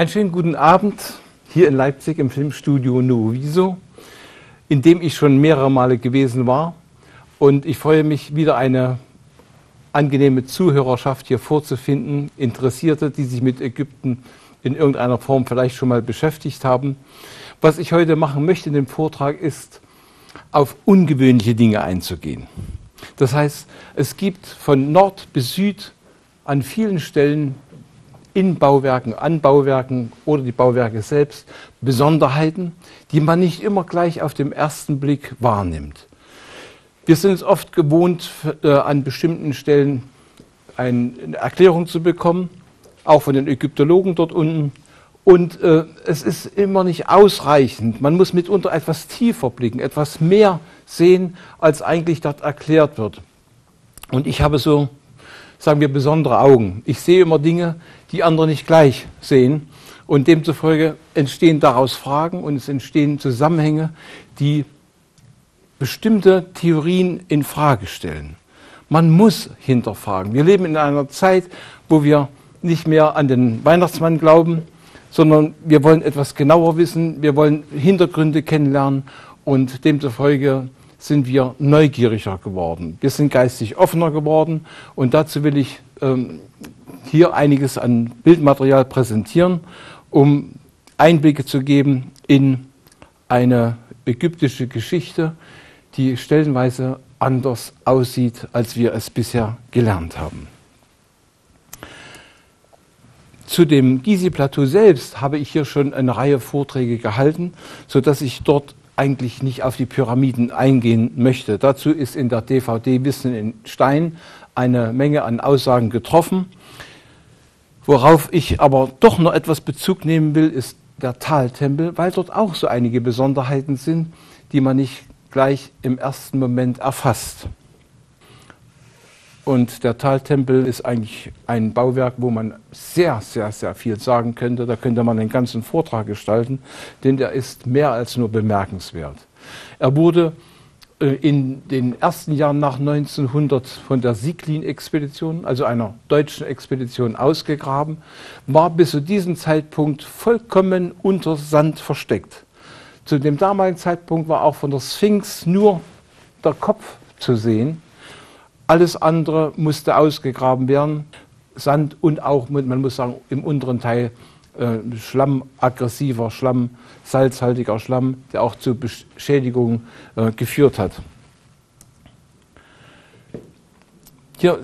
Einen schönen guten Abend hier in Leipzig im Filmstudio Nuoviso, in dem ich schon mehrere Male gewesen war. Und ich freue mich, wieder eine angenehme Zuhörerschaft hier vorzufinden, Interessierte, die sich mit Ägypten in irgendeiner Form vielleicht schon mal beschäftigt haben. Was ich heute machen möchte in dem Vortrag ist, auf ungewöhnliche Dinge einzugehen. Das heißt, es gibt von Nord bis Süd an vielen Stellen in Bauwerken, an Bauwerken oder die Bauwerke selbst Besonderheiten, die man nicht immer gleich auf den ersten Blick wahrnimmt. Wir sind es oft gewohnt, an bestimmten Stellen eine Erklärung zu bekommen, auch von den Ägyptologen dort unten. Und es ist immer nicht ausreichend. Man muss mitunter etwas tiefer blicken, etwas mehr sehen, als eigentlich dort erklärt wird. Und ich habe so, sagen wir, besondere Augen. Ich sehe immer Dinge, die andere nicht gleich sehen. Und demzufolge entstehen daraus Fragen und es entstehen Zusammenhänge, die bestimmte Theorien in Frage stellen. Man muss hinterfragen. Wir leben in einer Zeit, wo wir nicht mehr an den Weihnachtsmann glauben, sondern wir wollen etwas genauer wissen, wir wollen Hintergründe kennenlernen und demzufolge sind wir neugieriger geworden. Wir sind geistig offener geworden und dazu will ich hier einiges an Bildmaterial präsentieren, um Einblicke zu geben in eine ägyptische Geschichte, die stellenweise anders aussieht, als wir es bisher gelernt haben. Zu dem Gizeh-Plateau selbst habe ich hier schon eine Reihe Vorträge gehalten, sodass ich dort eigentlich nicht auf die Pyramiden eingehen möchte. Dazu ist in der DVD Wissen in Stein eine Menge an Aussagen getroffen. Worauf ich aber doch noch etwas Bezug nehmen will, ist der Taltempel, weil dort auch so einige Besonderheiten sind, die man nicht gleich im ersten Moment erfasst. Und der Taltempel ist eigentlich ein Bauwerk, wo man sehr, sehr, sehr viel sagen könnte. Da könnte man den ganzen Vortrag gestalten, denn der ist mehr als nur bemerkenswert. Er wurde in den ersten Jahren nach 1900 von der Sieglin-Expedition, also einer deutschen Expedition, ausgegraben, war bis zu diesem Zeitpunkt vollkommen unter Sand versteckt. Zu dem damaligen Zeitpunkt war auch von der Sphinx nur der Kopf zu sehen. Alles andere musste ausgegraben werden, Sand und auch, man muss sagen, im unteren Teil Schlamm, aggressiver Schlamm, salzhaltiger Schlamm, der auch zu Beschädigungen geführt hat. Hier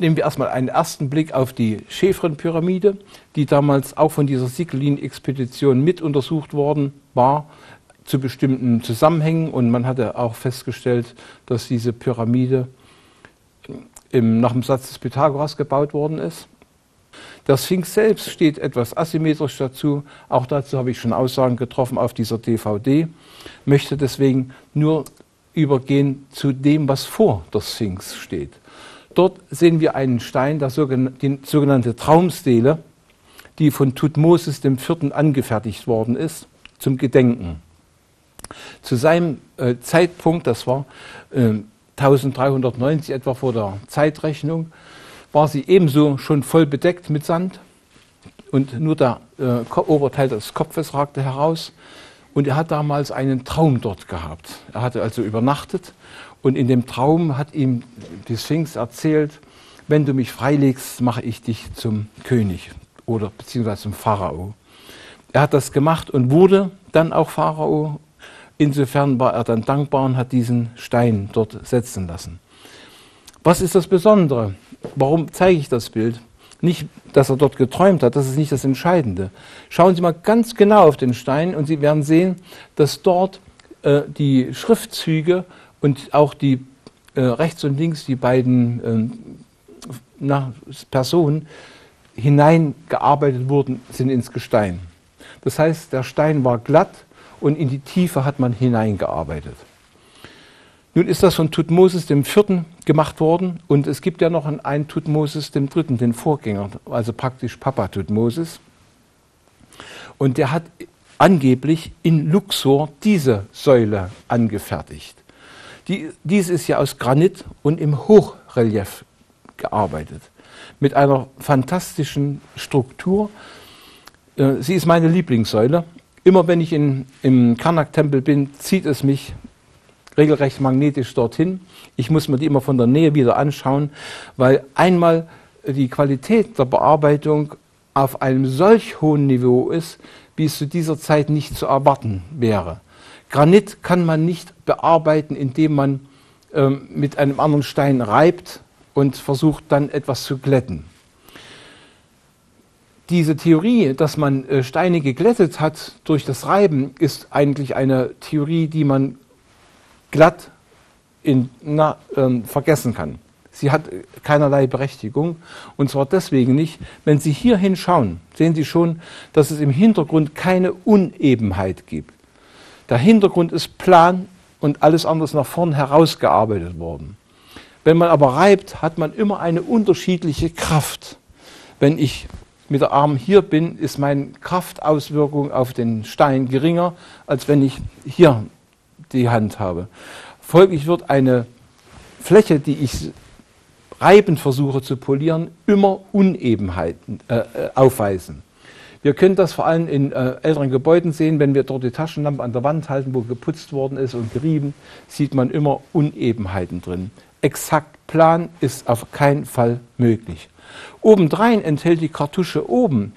nehmen wir erstmal einen ersten Blick auf die Chephren-Pyramide, die damals auch von dieser Sieglin-Expedition mit untersucht worden war, zu bestimmten Zusammenhängen. Und man hatte auch festgestellt, dass diese Pyramide nach dem Satz des Pythagoras gebaut worden ist. Der Sphinx selbst steht etwas asymmetrisch dazu. Auch dazu habe ich schon Aussagen getroffen auf dieser DVD. Möchte deswegen nur übergehen zu dem, was vor der Sphinx steht. Dort sehen wir einen Stein, die sogenannte Traumstele, die von Thutmosis IV. Angefertigt worden ist, zum Gedenken. Zu seinem Zeitpunkt, das war 1390 etwa vor der Zeitrechnung, war sie ebenso schon voll bedeckt mit Sand und nur der Oberteil des Kopfes ragte heraus. Und er hat damals einen Traum dort gehabt. Er hatte also übernachtet und in dem Traum hat ihm die Sphinx erzählt, wenn du mich freilegst, mache ich dich zum König oder beziehungsweise zum Pharao. Er hat das gemacht und wurde dann auch Pharao. Insofern war er dann dankbar und hat diesen Stein dort setzen lassen. Was ist das Besondere? Warum zeige ich das Bild? Nicht, dass er dort geträumt hat, das ist nicht das Entscheidende. Schauen Sie mal ganz genau auf den Stein und Sie werden sehen, dass dort die Schriftzüge und auch die rechts und links die beiden Personen hineingearbeitet wurden, sind ins Gestein. Das heißt, der Stein war glatt und in die Tiefe hat man hineingearbeitet. Nun ist das von Thutmosis IV. Gemacht worden und es gibt ja noch einen Thutmosis III., den Vorgänger, also praktisch Papa Thutmosis. Und der hat angeblich in Luxor diese Säule angefertigt. Dies ist ja aus Granit und im Hochrelief gearbeitet, mit einer fantastischen Struktur, Sie ist meine Lieblingssäule. Immer wenn ich im Karnak-Tempel bin, zieht es mich regelrecht magnetisch dorthin. Ich muss mir die immer von der Nähe wieder anschauen, weil einmal die Qualität der Bearbeitung auf einem solch hohen Niveau ist, wie es zu dieser Zeit nicht zu erwarten wäre. Granit kann man nicht bearbeiten, indem man mit einem anderen Stein reibt und versucht dann etwas zu glätten. Diese Theorie, dass man Steine geglättet hat durch das Reiben, ist eigentlich eine Theorie, die man glatt vergessen kann. Sie hat keinerlei Berechtigung, und zwar deswegen nicht. Wenn Sie hier hinschauen, sehen Sie schon, dass es im Hintergrund keine Unebenheit gibt. Der Hintergrund ist plan und alles andere nach vorn herausgearbeitet worden. Wenn man aber reibt, hat man immer eine unterschiedliche Kraft. Wenn ich mit der Arm hier bin, ist meine Kraftauswirkung auf den Stein geringer, als wenn ich hier die Hand habe. Folglich wird eine Fläche, die ich reibend versuche zu polieren, immer Unebenheiten aufweisen. Wir können das vor allem in älteren Gebäuden sehen, wenn wir dort die Taschenlampe an der Wand halten, wo geputzt worden ist und gerieben, sieht man immer Unebenheiten drin. Exakt plan ist auf keinen Fall möglich. Obendrein enthält die Kartusche oben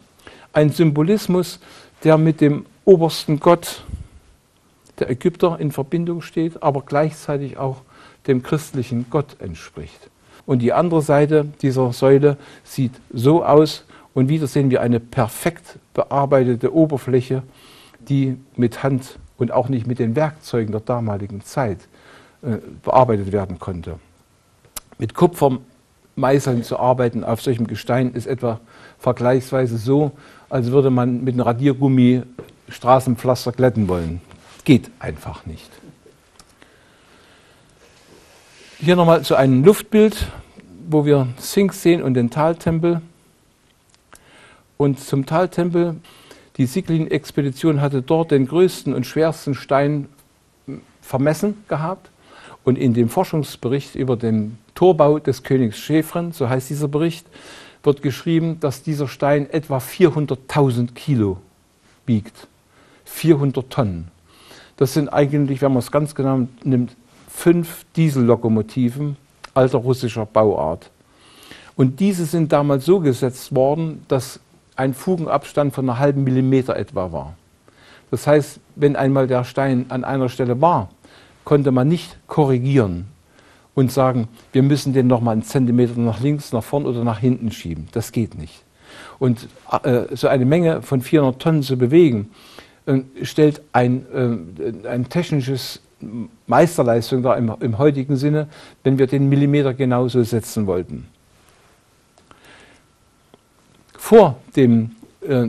einen Symbolismus, der mit dem obersten Gott der Ägypter in Verbindung steht, aber gleichzeitig auch dem christlichen Gott entspricht. Und die andere Seite dieser Säule sieht so aus, und wieder sehen wir eine perfekt bearbeitete Oberfläche, die mit Hand und auch nicht mit den Werkzeugen der damaligen Zeit bearbeitet werden konnte. Mit Kupfermeißeln zu arbeiten auf solchem Gestein ist etwa vergleichsweise so, als würde man mit einem Radiergummi Straßenpflaster glätten wollen. Geht einfach nicht. Hier nochmal zu einem Luftbild, wo wir Sphinx sehen und den Taltempel. Und zum Taltempel, die Sieglin-Expedition hatte dort den größten und schwersten Stein vermessen gehabt. Und in dem Forschungsbericht über den Torbau des Königs Chephren, so heißt dieser Bericht, wird geschrieben, dass dieser Stein etwa 400.000 Kilo wiegt. 400 Tonnen. Das sind eigentlich, wenn man es ganz genau nimmt, 5 Diesellokomotiven alter russischer Bauart. Und diese sind damals so gesetzt worden, dass ein Fugenabstand von einer halben Millimeter etwa war. Das heißt, wenn einmal der Stein an einer Stelle war, konnte man nicht korrigieren und sagen, wir müssen den nochmal einen Zentimeter nach links, nach vorn oder nach hinten schieben. Das geht nicht. Und so eine Menge von 400 Tonnen zu bewegen, stellt ein technisches Meisterleistung da im heutigen Sinne, wenn wir den Millimeter genauso setzen wollten. Vor dem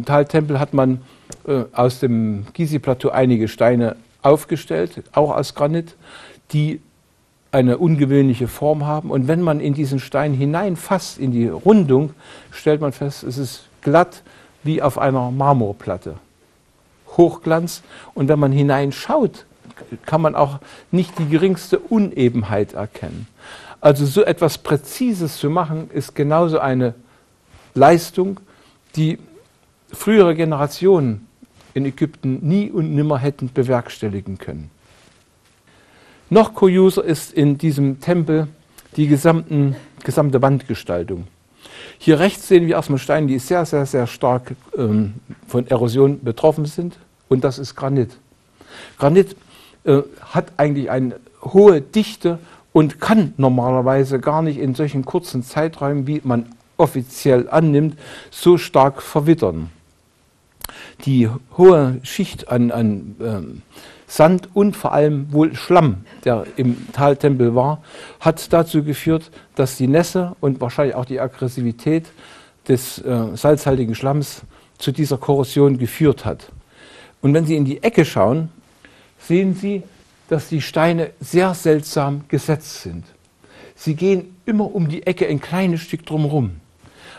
Taltempel hat man aus dem Gizeh-Plateau einige Steine aufgestellt, auch aus Granit, die eine ungewöhnliche Form haben. Und wenn man in diesen Stein hineinfasst, in die Rundung, stellt man fest, es ist glatt wie auf einer Marmorplatte. Hochglanz. Und wenn man hineinschaut, kann man auch nicht die geringste Unebenheit erkennen. Also so etwas Präzises zu machen, ist genauso eine Leistung, die frühere Generationen in Ägypten nie und nimmer hätten bewerkstelligen können. Noch kurioser ist in diesem Tempel die gesamte Wandgestaltung. Hier rechts sehen wir erstmal Steine, die sehr, sehr, sehr stark von Erosion betroffen sind, und das ist Granit. Granit hat eigentlich eine hohe Dichte und kann normalerweise gar nicht in solchen kurzen Zeiträumen, wie man offiziell annimmt, so stark verwittern. Die hohe Schicht an Sand und vor allem wohl Schlamm, der im Taltempel war, hat dazu geführt, dass die Nässe und wahrscheinlich auch die Aggressivität des salzhaltigen Schlamms zu dieser Korrosion geführt hat. Und wenn Sie in die Ecke schauen, sehen Sie, dass die Steine sehr seltsam gesetzt sind. Sie gehen immer um die Ecke ein kleines Stück drumherum.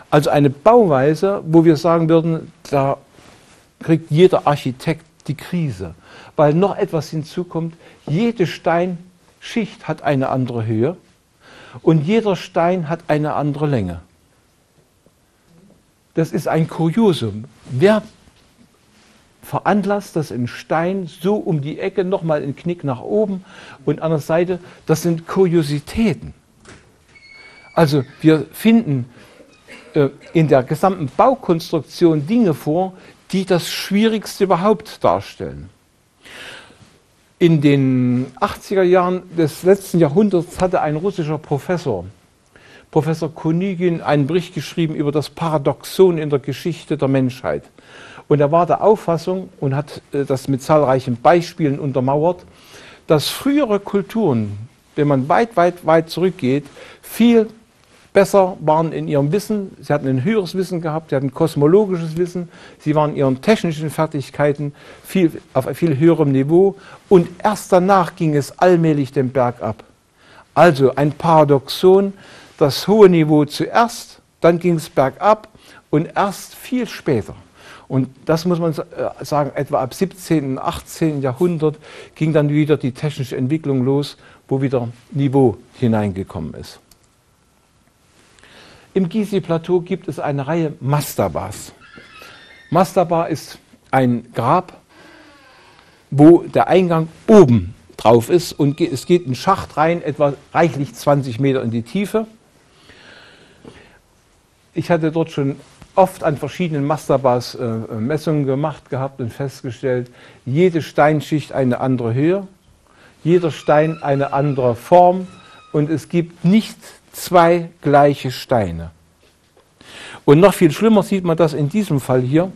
Also eine Bauweise, wo wir sagen würden, da kriegt jeder Architekt die Krise, weil noch etwas hinzukommt. Jede Steinschicht hat eine andere Höhe und jeder Stein hat eine andere Länge. Das ist ein Kuriosum. Wer veranlasst, dass im Stein so um die Ecke nochmal ein Knick nach oben und an der Seite, das sind Kuriositäten. Also wir finden in der gesamten Baukonstruktion Dinge vor, die das Schwierigste überhaupt darstellen. In den 80er Jahren des letzten Jahrhunderts hatte ein russischer Professor, Professor Konygin, einen Bericht geschrieben über das Paradoxon in der Geschichte der Menschheit. Und er war der Auffassung und hat das mit zahlreichen Beispielen untermauert, dass frühere Kulturen, wenn man weit, weit, weit zurückgeht, viel besser waren in ihrem Wissen. Sie hatten ein höheres Wissen gehabt, sie hatten kosmologisches Wissen, sie waren in ihren technischen Fertigkeiten auf viel höherem Niveau und erst danach ging es allmählich den Berg ab. Also ein Paradoxon, das hohe Niveau zuerst, dann ging es bergab und erst viel später. Und das muss man sagen, etwa ab 17. und 18. Jahrhundert ging dann wieder die technische Entwicklung los, wo wieder Niveau hineingekommen ist. Im Gizeh-Plateau gibt es eine Reihe Mastabas. Mastaba ist ein Grab, wo der Eingang oben drauf ist und es geht ein Schacht rein, etwa reichlich 20 Meter in die Tiefe. Ich hatte dort schon oft an verschiedenen Mastabas Messungen gemacht gehabt und festgestellt, jede Steinschicht eine andere Höhe, jeder Stein eine andere Form und es gibt nichts, zwei gleiche Steine. Und noch viel schlimmer sieht man das in diesem Fall hier,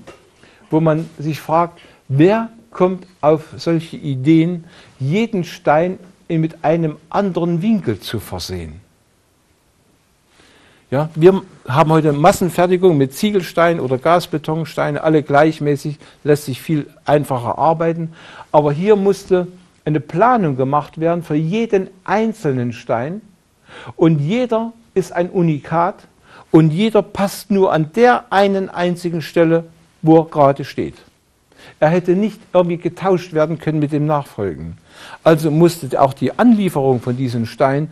wo man sich fragt, wer kommt auf solche Ideen, jeden Stein mit einem anderen Winkel zu versehen. Ja, wir haben heute Massenfertigung mit Ziegelstein oder Gasbetonsteine, alle gleichmäßig, lässt sich viel einfacher arbeiten. Aber hier musste eine Planung gemacht werden für jeden einzelnen Stein, und jeder ist ein Unikat und jeder passt nur an der einen einzigen Stelle, wo er gerade steht. Er hätte nicht irgendwie getauscht werden können mit dem Nachfolgenden. Also musste auch die Anlieferung von diesem Stein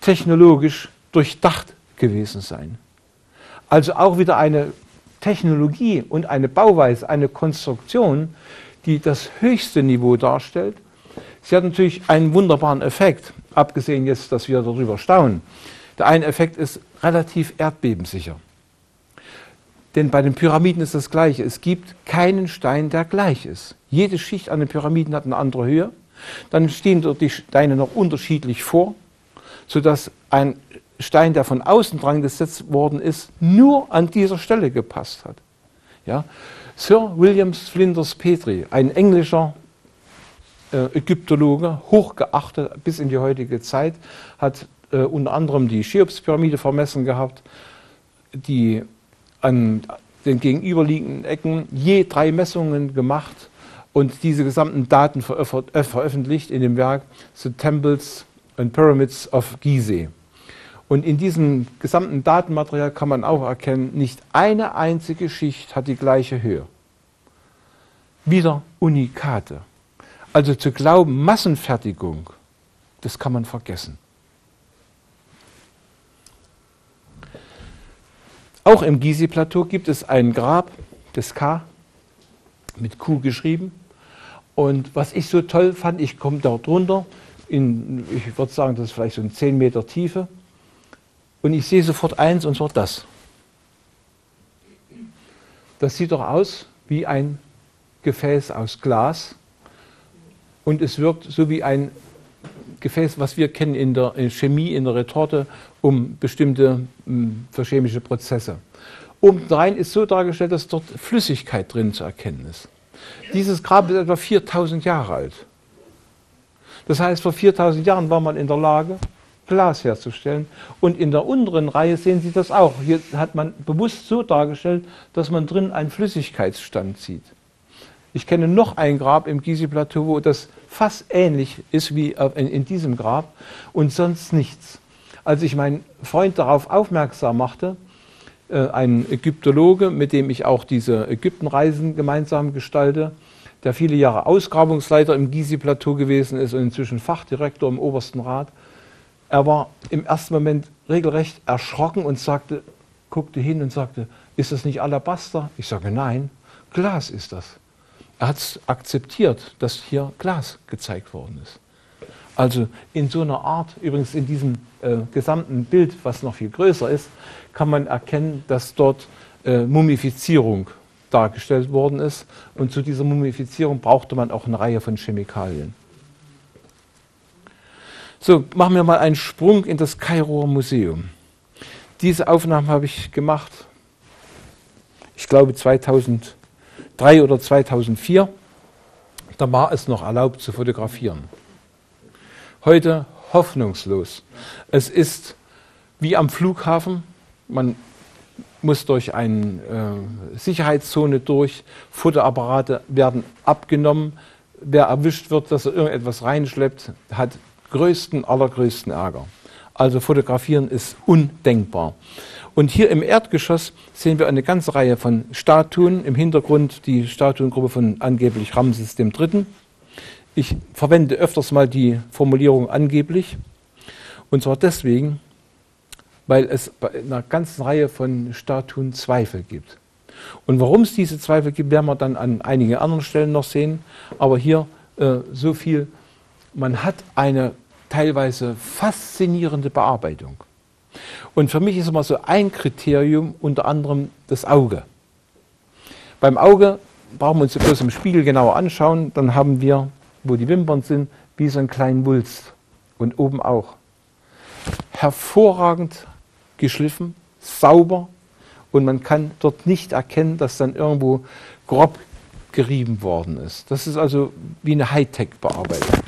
technologisch durchdacht gewesen sein. Also auch wieder eine Technologie und eine Bauweise, eine Konstruktion, die das höchste Niveau darstellt. Sie hat natürlich einen wunderbaren Effekt, abgesehen jetzt, dass wir darüber staunen. Der eine Effekt ist relativ erdbebensicher. Denn bei den Pyramiden ist das Gleiche. Es gibt keinen Stein, der gleich ist. Jede Schicht an den Pyramiden hat eine andere Höhe. Dann stehen dort die Steine noch unterschiedlich vor, sodass ein Stein, der von außen dran gesetzt worden ist, nur an dieser Stelle gepasst hat. Ja? Sir William Flinders Petrie, ein englischer Ägyptologe, hochgeachtet bis in die heutige Zeit, hat unter anderem die Cheops-Pyramide vermessen gehabt, die an den gegenüberliegenden Ecken je 3 Messungen gemacht und diese gesamten Daten veröffentlicht in dem Werk The Temples and Pyramids of Gizeh. Und in diesem gesamten Datenmaterial kann man auch erkennen, nicht eine einzige Schicht hat die gleiche Höhe. Wieder Unikate. Also zu glauben, Massenfertigung, das kann man vergessen. Auch im Gizeh-Plateau gibt es ein Grab, das K, mit Q geschrieben. Und was ich so toll fand, ich komme dort runter, ich würde sagen, das ist vielleicht so ein 10 Meter Tiefe. Und ich sehe sofort eins und zwar das. Das sieht doch aus wie ein Gefäß aus Glas. Und es wirkt so wie ein Gefäß, was wir kennen in der Chemie, in der Retorte, um bestimmte für chemische Prozesse. Obendrein ist so dargestellt, dass dort Flüssigkeit drin zu erkennen ist. Dieses Grab ist etwa 4000 Jahre alt. Das heißt, vor 4000 Jahren war man in der Lage, Glas herzustellen. Und in der unteren Reihe sehen Sie das auch. Hier hat man bewusst so dargestellt, dass man drin einen Flüssigkeitsstand sieht. Ich kenne noch ein Grab im Gizeh-Plateau, wo das fast ähnlich ist wie in diesem Grab und sonst nichts. Als ich meinen Freund darauf aufmerksam machte, ein Ägyptologe, mit dem ich auch diese Ägyptenreisen gemeinsam gestalte, der viele Jahre Ausgrabungsleiter im Gizeh-Plateau gewesen ist und inzwischen Fachdirektor im Obersten Rat, er war im ersten Moment regelrecht erschrocken und sagte, guckte hin und sagte, ist das nicht Alabaster? Ich sage, nein, Glas ist das. Er hat es akzeptiert, dass hier Glas gezeigt worden ist. Also in so einer Art, übrigens in diesem gesamten Bild, was noch viel größer ist, kann man erkennen, dass dort Mumifizierung dargestellt worden ist. Und zu dieser Mumifizierung brauchte man auch eine Reihe von Chemikalien. So, machen wir mal einen Sprung in das Kairoer Museum. Diese Aufnahmen habe ich gemacht, ich glaube 2003 oder 2004. Da war es noch erlaubt zu fotografieren. Heute hoffnungslos. Es ist wie am Flughafen, man muss durch eine Sicherheitszone durch, Fotoapparate werden abgenommen, wer erwischt wird, dass er irgendetwas reinschleppt, hat allergrößten Ärger. Also fotografieren ist undenkbar. Und hier im Erdgeschoss sehen wir eine ganze Reihe von Statuen, im Hintergrund die Statuengruppe von angeblich Ramses III., ich verwende öfters mal die Formulierung angeblich, und zwar deswegen, weil es bei einer ganzen Reihe von Statuen Zweifel gibt. Und warum es diese Zweifel gibt, werden wir dann an einigen anderen Stellen noch sehen, aber hier so viel, man hat eine teilweise faszinierende Bearbeitung. Und für mich ist immer so ein Kriterium, unter anderem das Auge. Beim Auge brauchen wir uns bloß im Spiegel genauer anschauen, dann haben wir, wo die Wimpern sind, wie so einen kleinen Wulst. Und oben auch. Hervorragend geschliffen, sauber, und man kann dort nicht erkennen, dass dann irgendwo grob gerieben worden ist. Das ist also wie eine Hightech-Bearbeitung.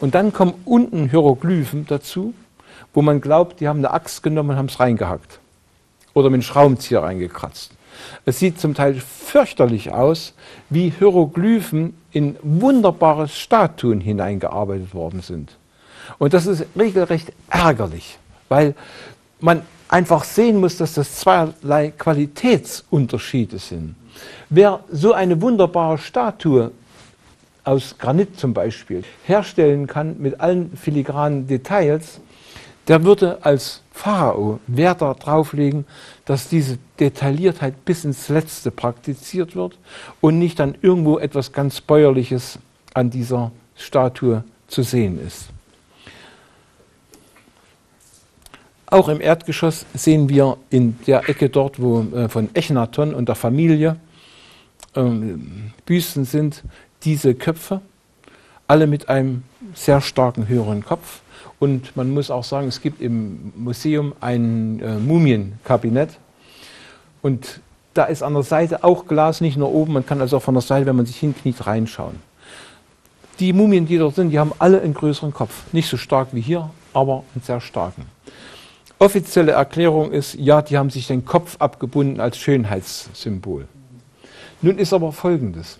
Und dann kommen unten Hieroglyphen dazu, wo man glaubt, die haben eine Axt genommen und haben es reingehackt. Oder mit einem Schraubenzieher reingekratzt. Es sieht zum Teil fürchterlich aus, wie Hieroglyphen in wunderbare Statuen hineingearbeitet worden sind. Und das ist regelrecht ärgerlich, weil man einfach sehen muss, dass das zweierlei Qualitätsunterschiede sind. Wer so eine wunderbare Statue aus Granit zum Beispiel herstellen kann mit allen filigranen Details, der würde als Pharao Wert darauf legen, dass diese Detailliertheit bis ins Letzte praktiziert wird und nicht dann irgendwo etwas ganz Bäuerliches an dieser Statue zu sehen ist. Auch im Erdgeschoss sehen wir in der Ecke dort, wo von Echnaton und der Familie Büsten sind, diese Köpfe, alle mit einem sehr starken höheren Kopf. Und man muss auch sagen, es gibt im Museum ein Mumienkabinett. Und da ist an der Seite auch Glas, nicht nur oben. Man kann also auch von der Seite, wenn man sich hinkniet, reinschauen. Die Mumien, die dort sind, die haben alle einen größeren Kopf. Nicht so stark wie hier, aber einen sehr starken. Offizielle Erklärung ist, ja, die haben sich den Kopf abgebunden als Schönheitssymbol. Nun ist aber Folgendes.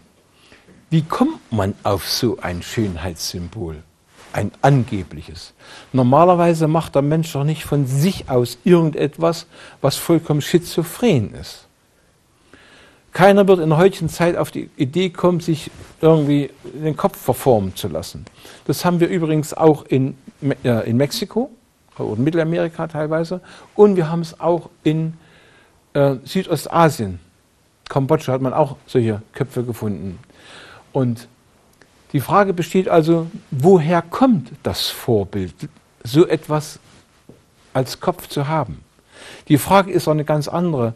Wie kommt man auf so ein Schönheitssymbol? Ein angebliches. Normalerweise macht der Mensch doch nicht von sich aus irgendetwas, was vollkommen schizophren ist. Keiner wird in der heutigen Zeit auf die Idee kommen, sich irgendwie den Kopf verformen zu lassen. Das haben wir übrigens auch in Mexiko oder Mittelamerika teilweise, und wir haben es auch in Südostasien. Kambodscha hat man auch solche Köpfe gefunden. Und die Frage besteht also, woher kommt das Vorbild, so etwas als Kopf zu haben? Die Frage ist auch eine ganz andere.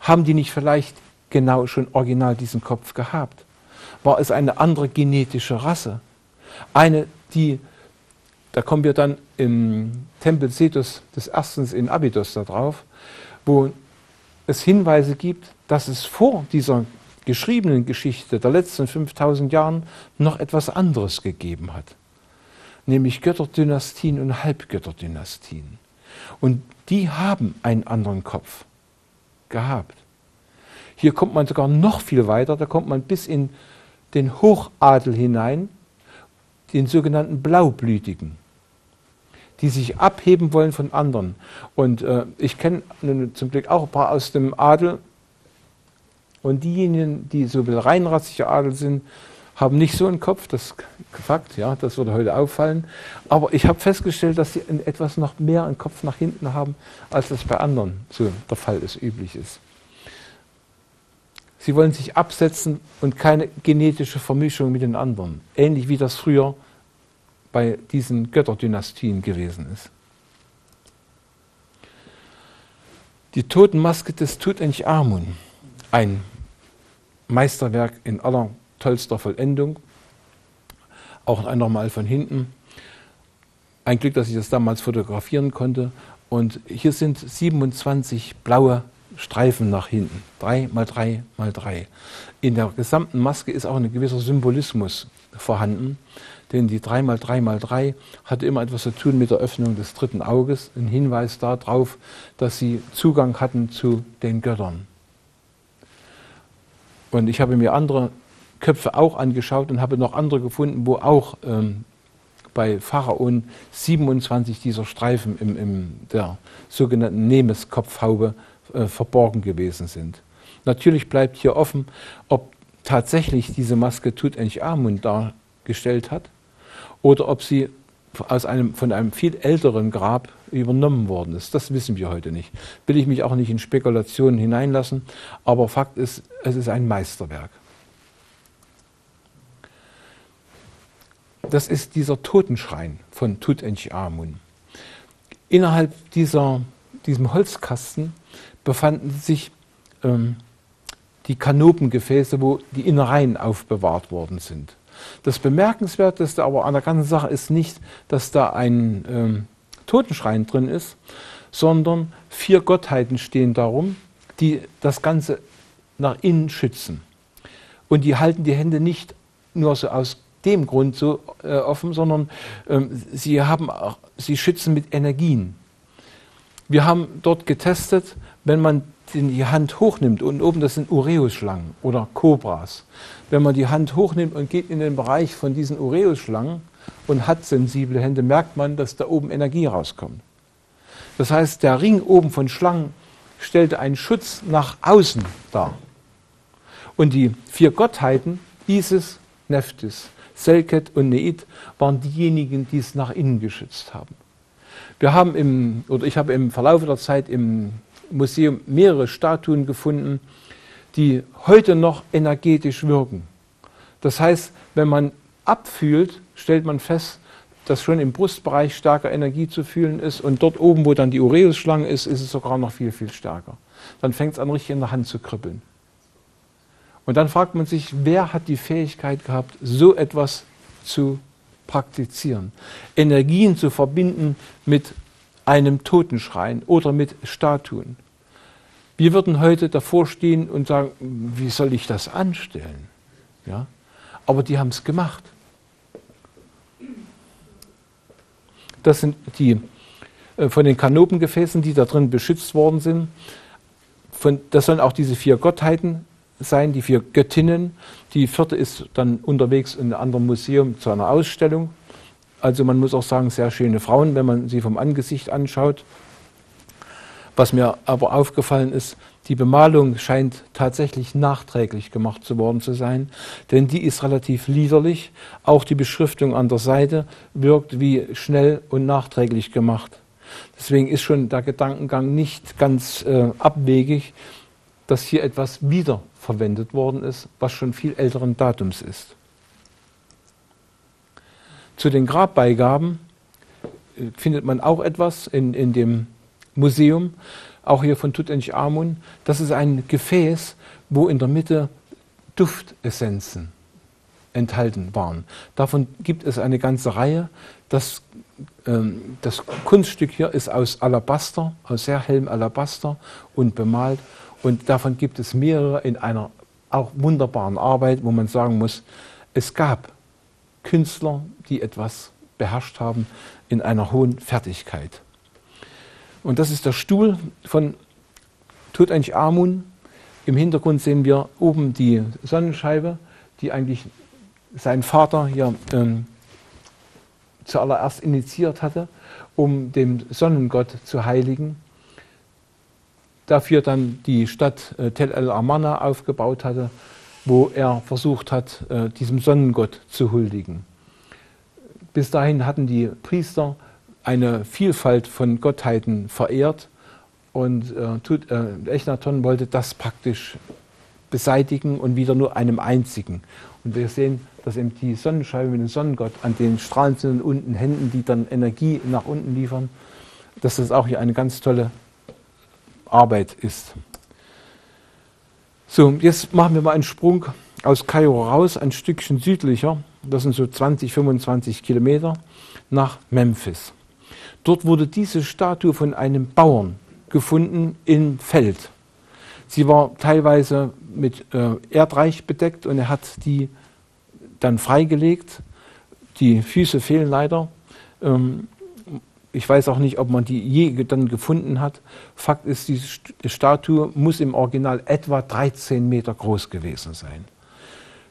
Haben die nicht vielleicht genau schon original diesen Kopf gehabt? War es eine andere genetische Rasse? Eine, die, da kommen wir dann im Tempel Sethos I. in Abydos darauf, wo es Hinweise gibt, dass es vor dieser geschriebenen Geschichte der letzten 5000 Jahren noch etwas anderes gegeben hat. Nämlich Götterdynastien und Halbgötterdynastien. Und die haben einen anderen Kopf gehabt. Hier kommt man sogar noch viel weiter, da kommt man bis in den Hochadel hinein, den sogenannten Blaublütigen, die sich abheben wollen von anderen. Und ich kenne zum Glück auch ein paar aus dem Adel, und diejenigen, die so reinrassiger Adel sind, haben nicht so einen Kopf, das ist Fakt, ja, das würde heute auffallen. Aber ich habe festgestellt, dass sie etwas noch mehr einen Kopf nach hinten haben, als das bei anderen so der Fall ist, üblich ist. Sie wollen sich absetzen und keine genetische Vermischung mit den anderen. Ähnlich wie das früher bei diesen Götterdynastien gewesen ist. Die Totenmaske des Tutanchamun, ein Meisterwerk in aller tollster Vollendung, auch nochmal von hinten. Ein Glück, dass ich das damals fotografieren konnte. Und hier sind 27 blaue Streifen nach hinten. 3 mal 3 mal 3. In der gesamten Maske ist auch ein gewisser Symbolismus vorhanden. Denn die 3 mal 3 mal 3 hat immer etwas zu tun mit der Öffnung des dritten Auges. Ein Hinweis darauf, dass sie Zugang hatten zu den Göttern. Und ich habe mir andere Köpfe auch angeschaut und habe noch andere gefunden, wo auch bei Pharaonen 27 dieser Streifen in der sogenannten Nemes-Kopfhaube verborgen gewesen sind. Natürlich bleibt hier offen, ob tatsächlich diese Maske Tutanchamun dargestellt hat oder ob sie von einem viel älteren Grab übernommen worden ist. Das wissen wir heute nicht. Will ich mich auch nicht in Spekulationen hineinlassen, aber Fakt ist, es ist ein Meisterwerk. Das ist dieser Totenschrein von Tutanchamun. Innerhalb diesem Holzkasten befanden sich die Kanopengefäße, wo die Innereien aufbewahrt worden sind. Das Bemerkenswerteste aber an der ganzen Sache ist nicht, dass da ein Totenschrein drin ist, sondern 4 Gottheiten stehen darum, die das Ganze nach innen schützen. Und die halten die Hände nicht nur so aus dem Grund so offen, sondern sie schützen mit Energien. Wir haben dort getestet, wenn man die Hand hochnimmt, und oben das sind Ureusschlangen oder Kobras. Wenn man die Hand hochnimmt und geht in den Bereich von diesen Ureusschlangen und hat sensible Hände, merkt man, dass da oben Energie rauskommt. Das heißt, der Ring oben von Schlangen stellte einen Schutz nach außen dar. Und die 4 Gottheiten, Isis, Nephthys, Selket und Neith, waren diejenigen, die es nach innen geschützt haben. Ich habe im Verlauf der Zeit im Museum mehrere Statuen gefunden, die heute noch energetisch wirken. Das heißt, wenn man abfühlt, stellt man fest, dass schon im Brustbereich stärker Energie zu fühlen ist und dort oben, wo dann die Ureusschlange ist, ist es sogar noch viel, viel stärker. Dann fängt es an, richtig in der Hand zu kribbeln. Und dann fragt man sich, wer hat die Fähigkeit gehabt, so etwas zu praktizieren? Energien zu verbinden mit einem Totenschrein oder mit Statuen. Wir würden heute davor stehen und sagen, wie soll ich das anstellen? Ja? Aber die haben es gemacht. Das sind die von den Kanopengefäßen, die da drin beschützt worden sind. Das sollen auch diese 4 Gottheiten sein, die 4 Göttinnen. Die 4. ist dann unterwegs in einem anderen Museum zu einer Ausstellung. Also man muss auch sagen, sehr schöne Frauen, wenn man sie vom Angesicht anschaut. Was mir aber aufgefallen ist, die Bemalung scheint tatsächlich nachträglich gemacht worden zu sein, denn die ist relativ liederlich. Auch die Beschriftung an der Seite wirkt wie schnell und nachträglich gemacht. Deswegen ist schon der Gedankengang nicht ganz abwegig, dass hier etwas wiederverwendet worden ist, was schon viel älteren Datums ist. Zu den Grabbeigaben findet man auch etwas in dem Museum, auch hier von Tutanchamun. Das ist ein Gefäß, wo in der Mitte Duftessenzen enthalten waren. Davon gibt es eine ganze Reihe. Das Kunststück hier ist aus Alabaster, aus sehr hellem Alabaster und bemalt. Und davon gibt es mehrere in einer auch wunderbaren Arbeit, wo man sagen muss, es gab Künstler, die etwas beherrscht haben in einer hohen Fertigkeit. Und das ist der Stuhl von Tutanchamun. Im Hintergrund sehen wir oben die Sonnenscheibe, die eigentlich sein Vater hier zuallererst initiiert hatte, um den Sonnengott zu heiligen. Dafür dann die Stadt Tel El Amarna aufgebaut hatte, wo er versucht hat, diesem Sonnengott zu huldigen. Bis dahin hatten die Priester eine Vielfalt von Gottheiten verehrt und Echnaton wollte das praktisch beseitigen und wieder nur einem einzigen. Und wir sehen, dass eben die Sonnenscheibe mit dem Sonnengott an den strahlenden unten Händen, die dann Energie nach unten liefern, dass das auch hier eine ganz tolle Arbeit ist. So, jetzt machen wir mal einen Sprung aus Kairo raus, ein Stückchen südlicher, das sind so 20, 25 Kilometer, nach Memphis. Dort wurde diese Statue von einem Bauern gefunden im Feld. Sie war teilweise mit Erdreich bedeckt und er hat die dann freigelegt. Die Füße fehlen leider. Ich weiß auch nicht, ob man die je dann gefunden hat. Fakt ist, diese Statue muss im Original etwa 13 Meter groß gewesen sein.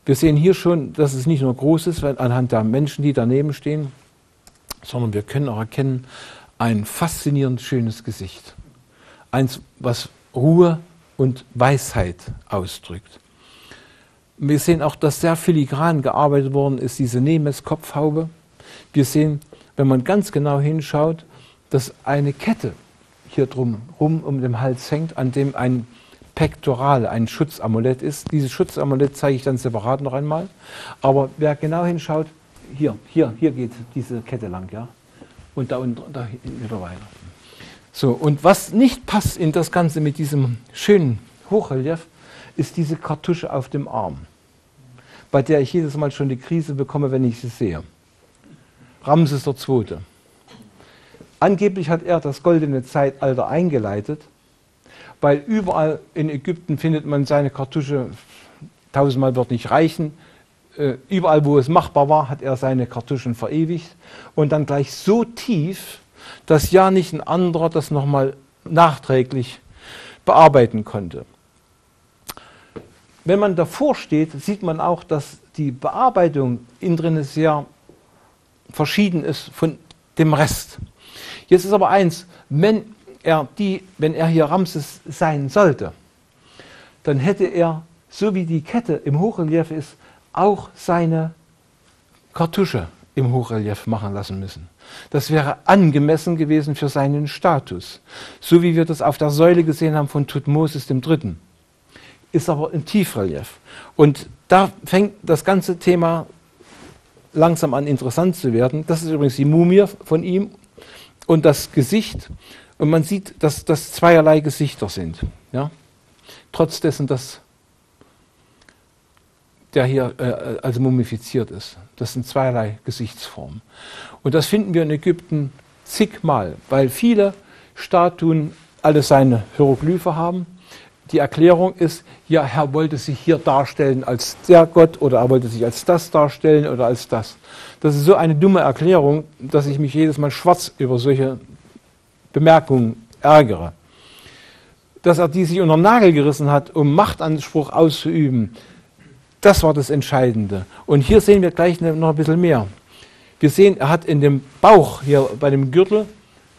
Wir sehen hier schon, dass es nicht nur groß ist, weil anhand der Menschen, die daneben stehen, sondern wir können auch erkennen, ein faszinierend schönes Gesicht. Eins, was Ruhe und Weisheit ausdrückt. Wir sehen auch, dass sehr filigran gearbeitet worden ist, diese Nemes-Kopfhaube. Wir sehen, wenn man ganz genau hinschaut, dass eine Kette hier drumherum um den Hals hängt, an dem ein Pektoral, ein Schutzamulett ist. Dieses Schutzamulett zeige ich dann separat noch einmal. Aber wer genau hinschaut, hier geht diese Kette lang, ja. Und da unten, da wieder weiter. So, und was nicht passt in das Ganze mit diesem schönen Hochrelief, ist diese Kartusche auf dem Arm, bei der ich jedes Mal schon die Krise bekomme, wenn ich sie sehe. Ramses II. Angeblich hat er das goldene Zeitalter eingeleitet, weil überall in Ägypten findet man seine Kartusche, tausendmal wird nicht reichen, überall wo es machbar war, hat er seine Kartuschen verewigt und dann gleich so tief, dass ja nicht ein anderer das nochmal nachträglich bearbeiten konnte. Wenn man davor steht, sieht man auch, dass die Bearbeitung innen drin sehr verschieden ist von dem Rest. Jetzt ist aber eins, wenn er hier Ramses sein sollte, dann hätte er, so wie die Kette im Hochrelief ist, auch seine Kartusche im Hochrelief machen lassen müssen. Das wäre angemessen gewesen für seinen Status. So wie wir das auf der Säule gesehen haben von Thutmosis III. Ist aber im Tiefrelief. Und da fängt das ganze Thema langsam an interessant zu werden. Das ist übrigens die Mumie von ihm und das Gesicht. Und man sieht, dass das zweierlei Gesichter sind. Ja? Trotz dessen, dass der hier also mumifiziert ist. Das sind zweierlei Gesichtsformen. Und das finden wir in Ägypten zigmal, weil viele Statuen alle seine Hieroglyphe haben. Die Erklärung ist, ja, er wollte sich hier darstellen als der Gott oder er wollte sich als das darstellen oder als das. Das ist so eine dumme Erklärung, dass ich mich jedes Mal schwarz über solche Bemerkungen ärgere. Dass er die sich unter den Nagel gerissen hat, um Machtanspruch auszuüben, das war das Entscheidende. Und hier sehen wir gleich noch ein bisschen mehr. Wir sehen, er hat in dem Bauch, hier bei dem Gürtel,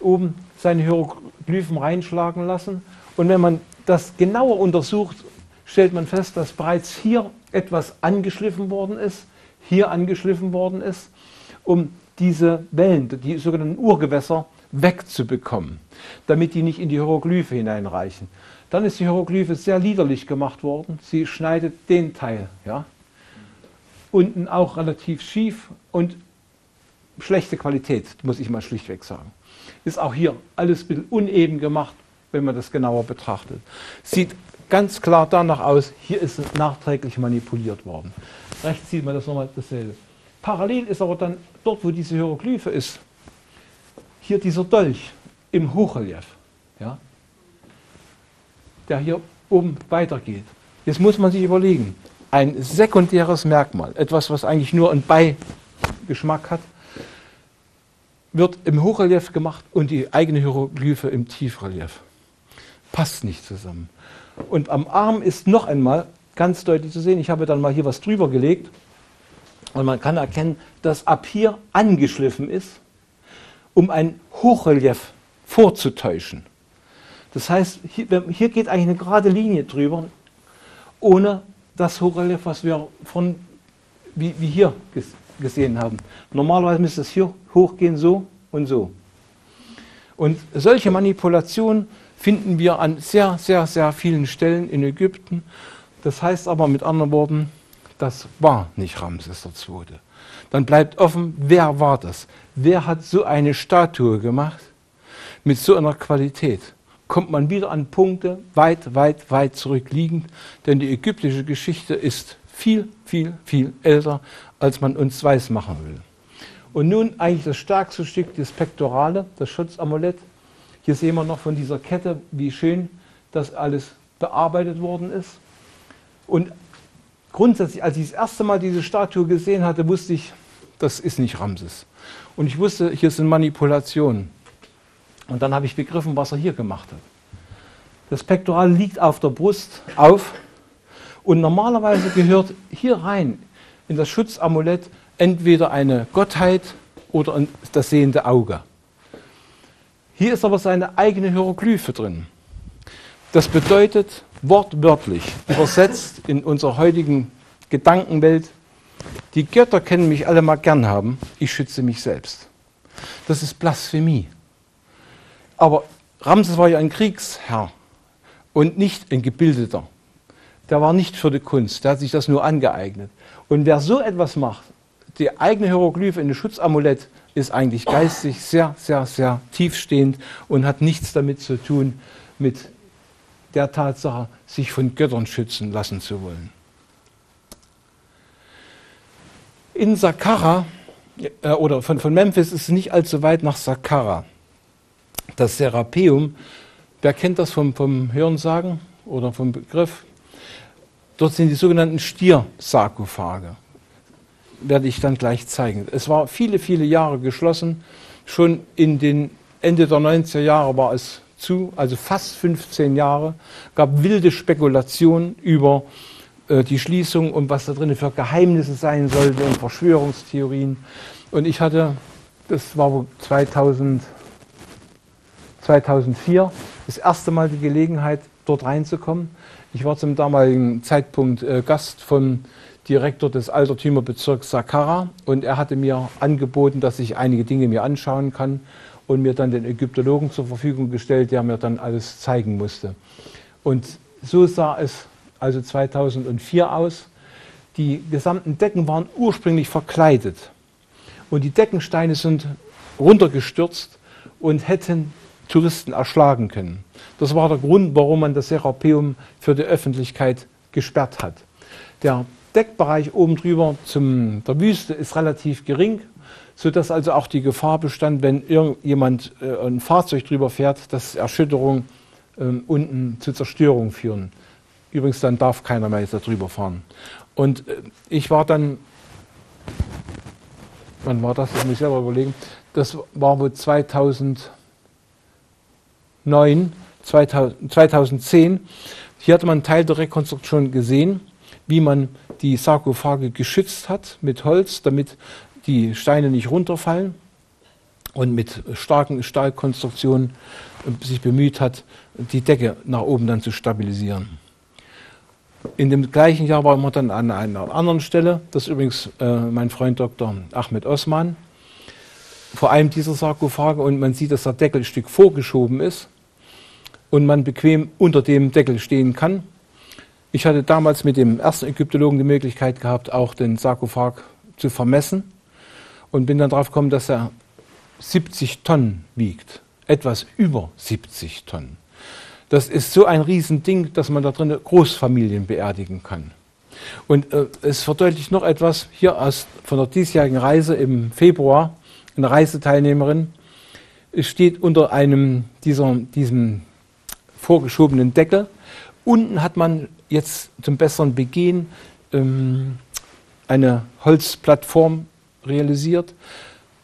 oben seine Hieroglyphen reinschlagen lassen. Und wenn man das genauer untersucht, stellt man fest, dass bereits hier etwas angeschliffen worden ist, hier angeschliffen worden ist, um diese Wellen, die sogenannten Urgewässer, wegzubekommen, damit die nicht in die Hieroglyphe hineinreichen. Dann ist die Hieroglyphe sehr liederlich gemacht worden. Sie schneidet den Teil, ja, unten auch relativ schief und schlechte Qualität, muss ich mal schlichtweg sagen. Ist auch hier alles ein bisschen uneben gemacht, wenn man das genauer betrachtet. Sieht ganz klar danach aus, hier ist es nachträglich manipuliert worden. Rechts sieht man das nochmal dasselbe. Parallel ist aber dann dort, wo diese Hieroglyphe ist, hier dieser Dolch im Hochrelief, ja, der hier oben weitergeht. Jetzt muss man sich überlegen, ein sekundäres Merkmal, etwas, was eigentlich nur einen Beigeschmack hat, wird im Hochrelief gemacht und die eigene Hieroglyphe im Tiefrelief. Passt nicht zusammen. Und am Arm ist noch einmal ganz deutlich zu sehen, ich habe dann mal hier was drüber gelegt und man kann erkennen, dass ab hier angeschliffen ist, um ein Hochrelief vorzutäuschen. Das heißt, hier geht eigentlich eine gerade Linie drüber, ohne das Hochrelief, was wir von, wie hier gesehen haben. Normalerweise müsste es hier hochgehen, so und so. Und solche Manipulationen finden wir an sehr, sehr, sehr vielen Stellen in Ägypten. Das heißt aber mit anderen Worten, das war nicht Ramses II. Dann bleibt offen, wer war das? Wer hat so eine Statue gemacht mit so einer Qualität? Kommt man wieder an Punkte weit, weit, weit zurückliegend, denn die ägyptische Geschichte ist viel, viel, viel älter, als man uns weiß machen will. Und nun eigentlich das stärkste Stück, das Pektorale, das Schutzamulett. Hier sehen wir noch von dieser Kette, wie schön das alles bearbeitet worden ist. Und grundsätzlich, als ich das erste Mal diese Statue gesehen hatte, wusste ich, das ist nicht Ramses. Und ich wusste, hier sind Manipulationen. Und dann habe ich begriffen, was er hier gemacht hat. Das Pektoral liegt auf der Brust auf und normalerweise gehört hier rein in das Schutzamulett entweder eine Gottheit oder das sehende Auge. Hier ist aber seine eigene Hieroglyphe drin. Das bedeutet wortwörtlich, übersetzt in unserer heutigen Gedankenwelt, die Götter können mich alle mal gern haben, ich schütze mich selbst. Das ist Blasphemie. Aber Ramses war ja ein Kriegsherr und nicht ein Gebildeter. Der war nicht für die Kunst, der hat sich das nur angeeignet. Und wer so etwas macht, die eigene Hieroglyphe in das Schutzamulett, ist eigentlich geistig sehr, sehr, sehr tiefstehend und hat nichts damit zu tun, mit der Tatsache, sich von Göttern schützen lassen zu wollen. In Saqqara, oder von Memphis ist es nicht allzu weit nach Saqqara. Das Serapeum, wer kennt das vom Hörensagen oder vom Begriff? Dort sind die sogenannten Stier-Sarkophage. Werde ich dann gleich zeigen. Es war viele, viele Jahre geschlossen. Schon in den Ende der 90er Jahre war es zu, also fast 15 Jahre. Gab wilde Spekulationen über die Schließung und was da drin für Geheimnisse sein sollten und Verschwörungstheorien. Und ich hatte, das war 2004, das erste Mal die Gelegenheit, dort reinzukommen. Ich war zum damaligen Zeitpunkt Gast von Direktor des Altertümerbezirks Saqqara und er hatte mir angeboten, dass ich einige Dinge mir anschauen kann und mir dann den Ägyptologen zur Verfügung gestellt, der mir dann alles zeigen musste. Und so sah es also 2004 aus. Die gesamten Decken waren ursprünglich verkleidet und die Deckensteine sind runtergestürzt und hätten Touristen erschlagen können. Das war der Grund, warum man das Serapeum für die Öffentlichkeit gesperrt hat. Der Deckbereich oben drüber der Wüste ist relativ gering, sodass also auch die Gefahr bestand, wenn irgendjemand ein Fahrzeug drüber fährt, dass Erschütterungen unten zu Zerstörung führen. Übrigens, dann darf keiner mehr jetzt da drüber fahren. Und ich war dann, wann war das? Das muss ich selber überlegen. Das war wohl 2010. Hier hatte man einen Teil der Rekonstruktion gesehen, wie man die Sarkophage geschützt hat mit Holz, damit die Steine nicht runterfallen und mit starken Stahlkonstruktionen sich bemüht hat, die Decke nach oben dann zu stabilisieren. In dem gleichen Jahr waren wir dann an einer anderen Stelle, das ist übrigens mein Freund Dr. Ahmed Osman, vor allem dieser Sarkophage, und man sieht, dass der Deckel ein Stück vorgeschoben ist und man bequem unter dem Deckel stehen kann. Ich hatte damals mit dem ersten Ägyptologen die Möglichkeit gehabt, auch den Sarkophag zu vermessen und bin dann darauf gekommen, dass er 70 Tonnen wiegt. Etwas über 70 Tonnen. Das ist so ein Riesending, dass man da drin Großfamilien beerdigen kann. Und es verdeutlicht noch etwas hier von der diesjährigen Reise im Februar, eine Reiseteilnehmerin, steht unter einem diesem vorgeschobenen Deckel. Unten hat man jetzt zum besseren Begehen eine Holzplattform realisiert,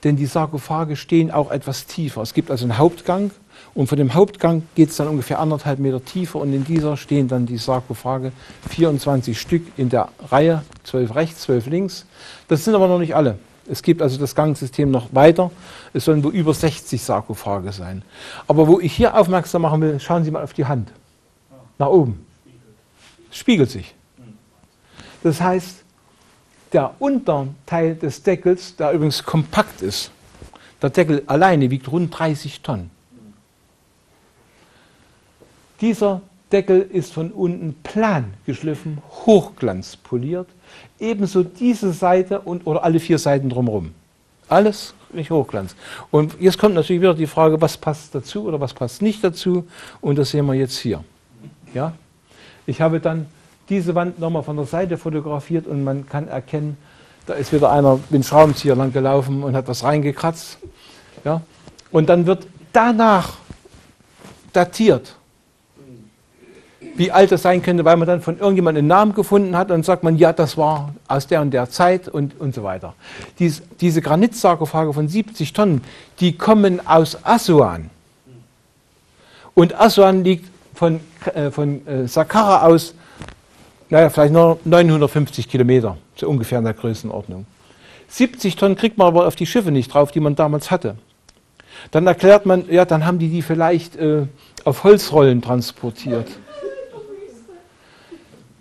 denn die Sarkophage stehen auch etwas tiefer. Es gibt also einen Hauptgang und von dem Hauptgang geht es dann ungefähr 1,5 Meter tiefer und in dieser stehen dann die Sarkophage, 24 Stück in der Reihe, 12 rechts, 12 links. Das sind aber noch nicht alle. Es gibt also das Gangsystem noch weiter. Es sollen wohl über 60 Sarkophage sein. Aber wo ich hier aufmerksam machen will, schauen Sie mal auf die Hand. Nach oben. Spiegelt sich. Das heißt, der Unterteil des Deckels, der übrigens kompakt ist, der Deckel alleine wiegt rund 30 Tonnen. Dieser Deckel ist von unten plan geschliffen, hochglanzpoliert. Ebenso diese Seite und oder alle vier Seiten drumherum. Alles nicht Hochglanz. Und jetzt kommt natürlich wieder die Frage, was passt dazu oder was passt nicht dazu. Und das sehen wir jetzt hier. Ja? Ich habe dann diese Wand nochmal von der Seite fotografiert und man kann erkennen, da ist wieder einer mit dem Schraubenzieher lang gelaufen und hat was reingekratzt. Ja? Und dann wird danach datiert, wie alt das sein könnte, weil man dann von irgendjemandem einen Namen gefunden hat und sagt man, ja, das war aus der und der Zeit und so weiter. Diese Granitsarkophage von 70 Tonnen, die kommen aus Asuan. Und Asuan liegt von Saqqara aus, naja, vielleicht nur 950 Kilometer, so ungefähr in der Größenordnung. 70 Tonnen kriegt man aber auf die Schiffe nicht drauf, die man damals hatte. Dann erklärt man, ja, dann haben die vielleicht auf Holzrollen transportiert.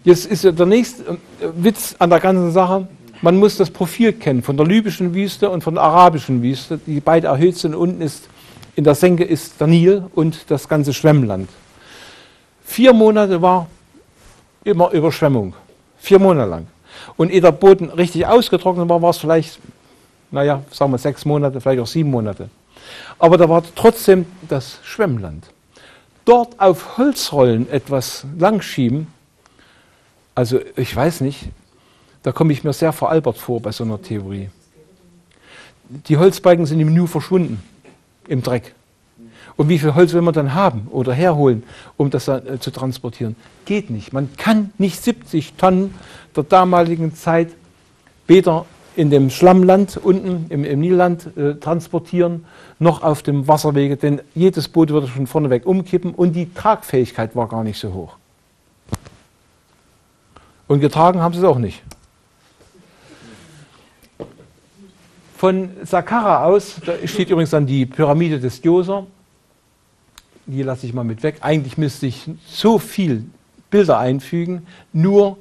Jetzt ist ja der nächste Witz an der ganzen Sache, man muss das Profil kennen, von der libyschen Wüste und von der arabischen Wüste, die beide erhöht sind, unten ist, in der Senke ist der Nil und das ganze Schwemmland. 4 Monate war immer Überschwemmung, 4 Monate lang. Und ehe der Boden richtig ausgetrocknet war, war es vielleicht, naja, sagen wir 6 Monate, vielleicht auch 7 Monate. Aber da war trotzdem das Schwemmland. Dort auf Holzrollen etwas langschieben, also ich weiß nicht, da komme ich mir sehr veralbert vor bei so einer Theorie. Die Holzbalken sind im Nu verschwunden, im Dreck. Und wie viel Holz will man dann haben oder herholen, um das zu transportieren? Geht nicht. Man kann nicht 70 Tonnen der damaligen Zeit weder in dem Schlammland unten, im Nilland transportieren, noch auf dem Wasserwege, denn jedes Boot würde schon vorneweg umkippen und die Tragfähigkeit war gar nicht so hoch. Und getragen haben sie es auch nicht. Von Saqqara aus, da steht übrigens dann die Pyramide des Djoser, die lasse ich mal mit weg, eigentlich müsste ich so viele Bilder einfügen, nur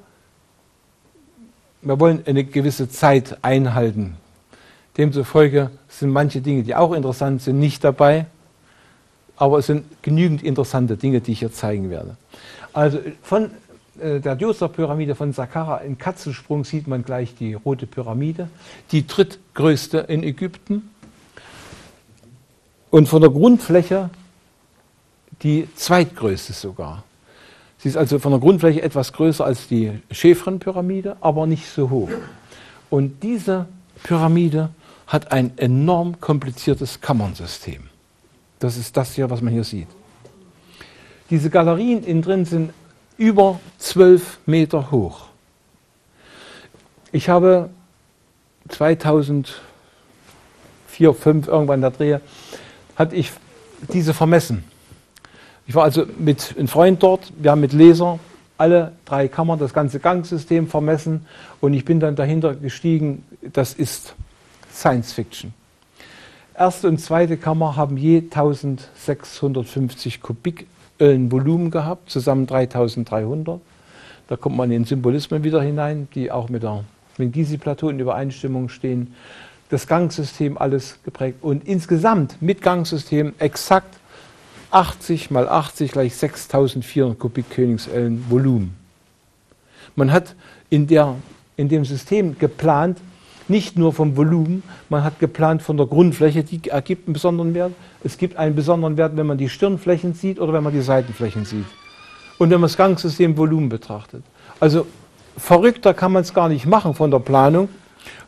wir wollen eine gewisse Zeit einhalten. Demzufolge sind manche Dinge, die auch interessant sind, nicht dabei, aber es sind genügend interessante Dinge, die ich hier zeigen werde. Also von der Djoser-Pyramide von Saqqara in Katzensprung sieht man gleich die Rote Pyramide, die drittgrößte in Ägypten und von der Grundfläche die zweitgrößte sogar. Sie ist also von der Grundfläche etwas größer als die Chephren-Pyramide, aber nicht so hoch. Und diese Pyramide hat ein enorm kompliziertes Kammernsystem. Das ist das hier, was man hier sieht. Diese Galerien innen drin sind über 12 Meter hoch. Ich habe 2004, 2005, irgendwann in der Drehe, hatte ich diese vermessen. Ich war also mit einem Freund dort, wir haben mit Laser alle 3 Kammern, das ganze Gangsystem vermessen und ich bin dann dahinter gestiegen, das ist Science Fiction. Erste und zweite Kammer haben je 1650 Kubik Volumen gehabt, zusammen 3300. Da kommt man in Symbolismen wieder hinein, die auch mit Gizeh-Plateau in Übereinstimmung stehen. Das Gangsystem alles geprägt und insgesamt mit Gangsystem exakt 80 mal 80 gleich 6400 Kubik Königsellen Volumen. Man hat in dem System geplant, nicht nur vom Volumen, man hat geplant von der Grundfläche, die ergibt einen besonderen Wert. Es gibt einen besonderen Wert, wenn man die Stirnflächen sieht oder wenn man die Seitenflächen sieht. Und wenn man das Gangsystem Volumen betrachtet. Also verrückter kann man es gar nicht machen von der Planung.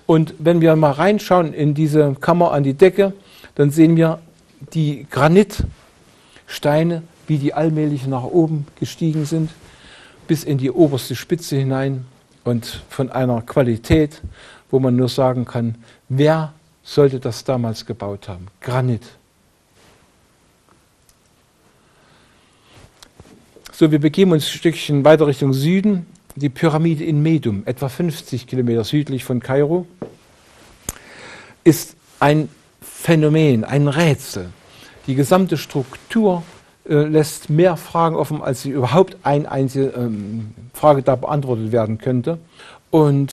Und wenn wir mal reinschauen in diese Kammer an die Decke, dann sehen wir die Granitsteine, wie die allmählich nach oben gestiegen sind, bis in die oberste Spitze hinein und von einer Qualität, wo man nur sagen kann, wer sollte das damals gebaut haben? Granit. So, wir begeben uns ein Stückchen weiter Richtung Süden, die Pyramide in Medum, etwa 50 Kilometer südlich von Kairo, ist ein Phänomen, ein Rätsel. Die gesamte Struktur lässt mehr Fragen offen, als sie überhaupt eine einzige Frage da beantwortet werden könnte. Und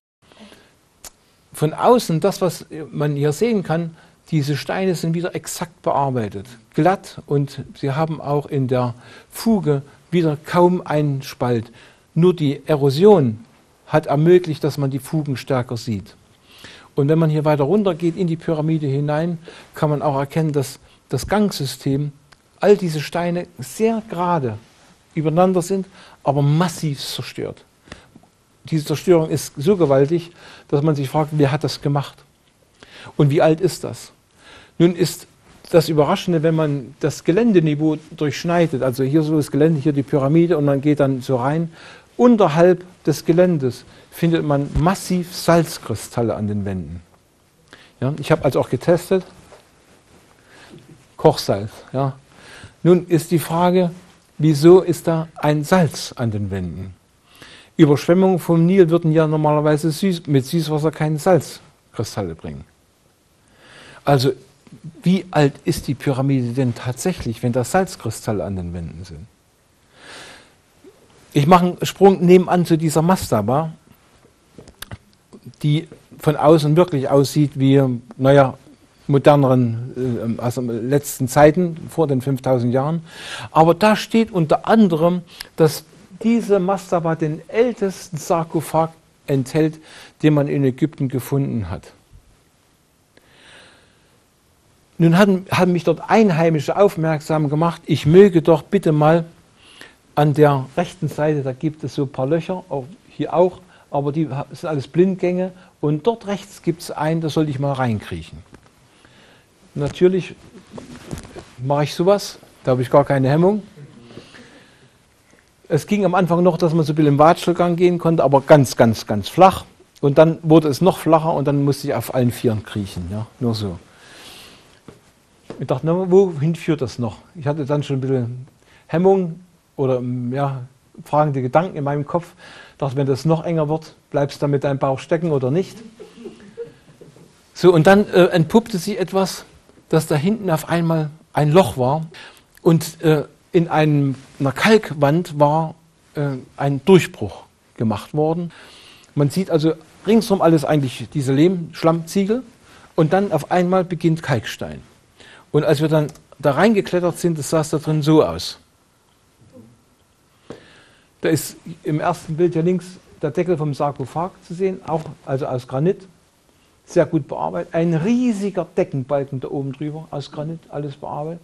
von außen, das, was man hier sehen kann, Diese Steine sind wieder exakt bearbeitet, glatt, und sie haben auch in der Fuge wieder kaum einen Spalt. Nur die Erosion hat ermöglicht, dass man die Fugen stärker sieht. Und wenn man hier weiter runter geht in die Pyramide hinein, kann man auch erkennen, dass das Gangsystem, all diese Steine sehr gerade übereinander sind, aber massiv zerstört. Diese Zerstörung ist so gewaltig, dass man sich fragt, wer hat das gemacht? Und wie alt ist das? Nun ist das Überraschende, wenn man das Geländeniveau durchschneidet, also hier so das Gelände, hier die Pyramide, und man geht dann so rein, unterhalb des Geländes findet man massiv Salzkristalle an den Wänden. Ja, ich habe also auch getestet, Kochsalz. Ja. Nun ist die Frage, wieso ist da ein Salz an den Wänden? Überschwemmungen vom Nil würden ja normalerweise mit Süßwasser kein Salzkristalle bringen. Also, wie alt ist die Pyramide denn tatsächlich, wenn da Salzkristalle an den Wänden sind? Ich mache einen Sprung nebenan zu dieser Mastaba, die von außen wirklich aussieht wie, naja, moderneren, also letzten Zeiten, vor den 5000 Jahren. Aber da steht unter anderem, dass diese Mastaba den ältesten Sarkophag enthält, den man in Ägypten gefunden hat. Nun haben mich dort Einheimische aufmerksam gemacht, ich möge doch bitte mal an der rechten Seite, da gibt es so ein paar Löcher, auch hier auch, aber die sind alles Blindgänge, und dort rechts gibt es einen, da sollte ich mal reinkriechen. Natürlich mache ich sowas, da habe ich gar keine Hemmung. Es ging am Anfang noch, dass man so ein bisschen im Watschelgang gehen konnte, aber ganz, ganz, ganz flach. Und dann wurde es noch flacher und dann musste ich auf allen Vieren kriechen, ja, nur so. Ich dachte, na, wohin führt das noch? Ich hatte dann schon ein bisschen Hemmung oder ja, fragende Gedanken in meinem Kopf. Ich dachte, wenn das noch enger wird, bleibst du da mit deinem Bauch stecken oder nicht? So, und dann entpuppte sich etwas, dass da hinten auf einmal ein Loch war und in einer Kalkwand war ein Durchbruch gemacht worden. Man sieht also ringsum alles eigentlich diese Lehm-Schlammziegel und dann auf einmal beginnt Kalkstein. Und als wir dann da reingeklettert sind, das sah es da drin so aus. Da ist im ersten Bild ja links der Deckel vom Sarkophag zu sehen, auch also aus Granit, sehr gut bearbeitet. Ein riesiger Deckenbalken da oben drüber, aus Granit, alles bearbeitet.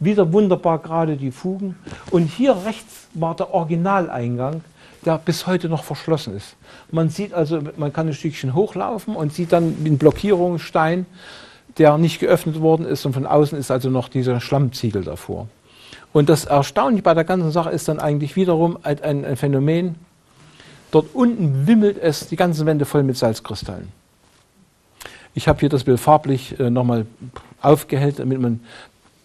Wieder wunderbar gerade die Fugen. Und hier rechts war der Originaleingang, der bis heute noch verschlossen ist. Man sieht also, man kann ein Stückchen hochlaufen und sieht dann einen Blockierungsstein, der nicht geöffnet worden ist, und von außen ist also noch dieser Schlammziegel davor. Und das Erstaunliche bei der ganzen Sache ist dann eigentlich wiederum ein Phänomen, dort unten wimmelt es die ganzen Wände voll mit Salzkristallen. Ich habe hier das Bild farblich nochmal aufgehellt, damit man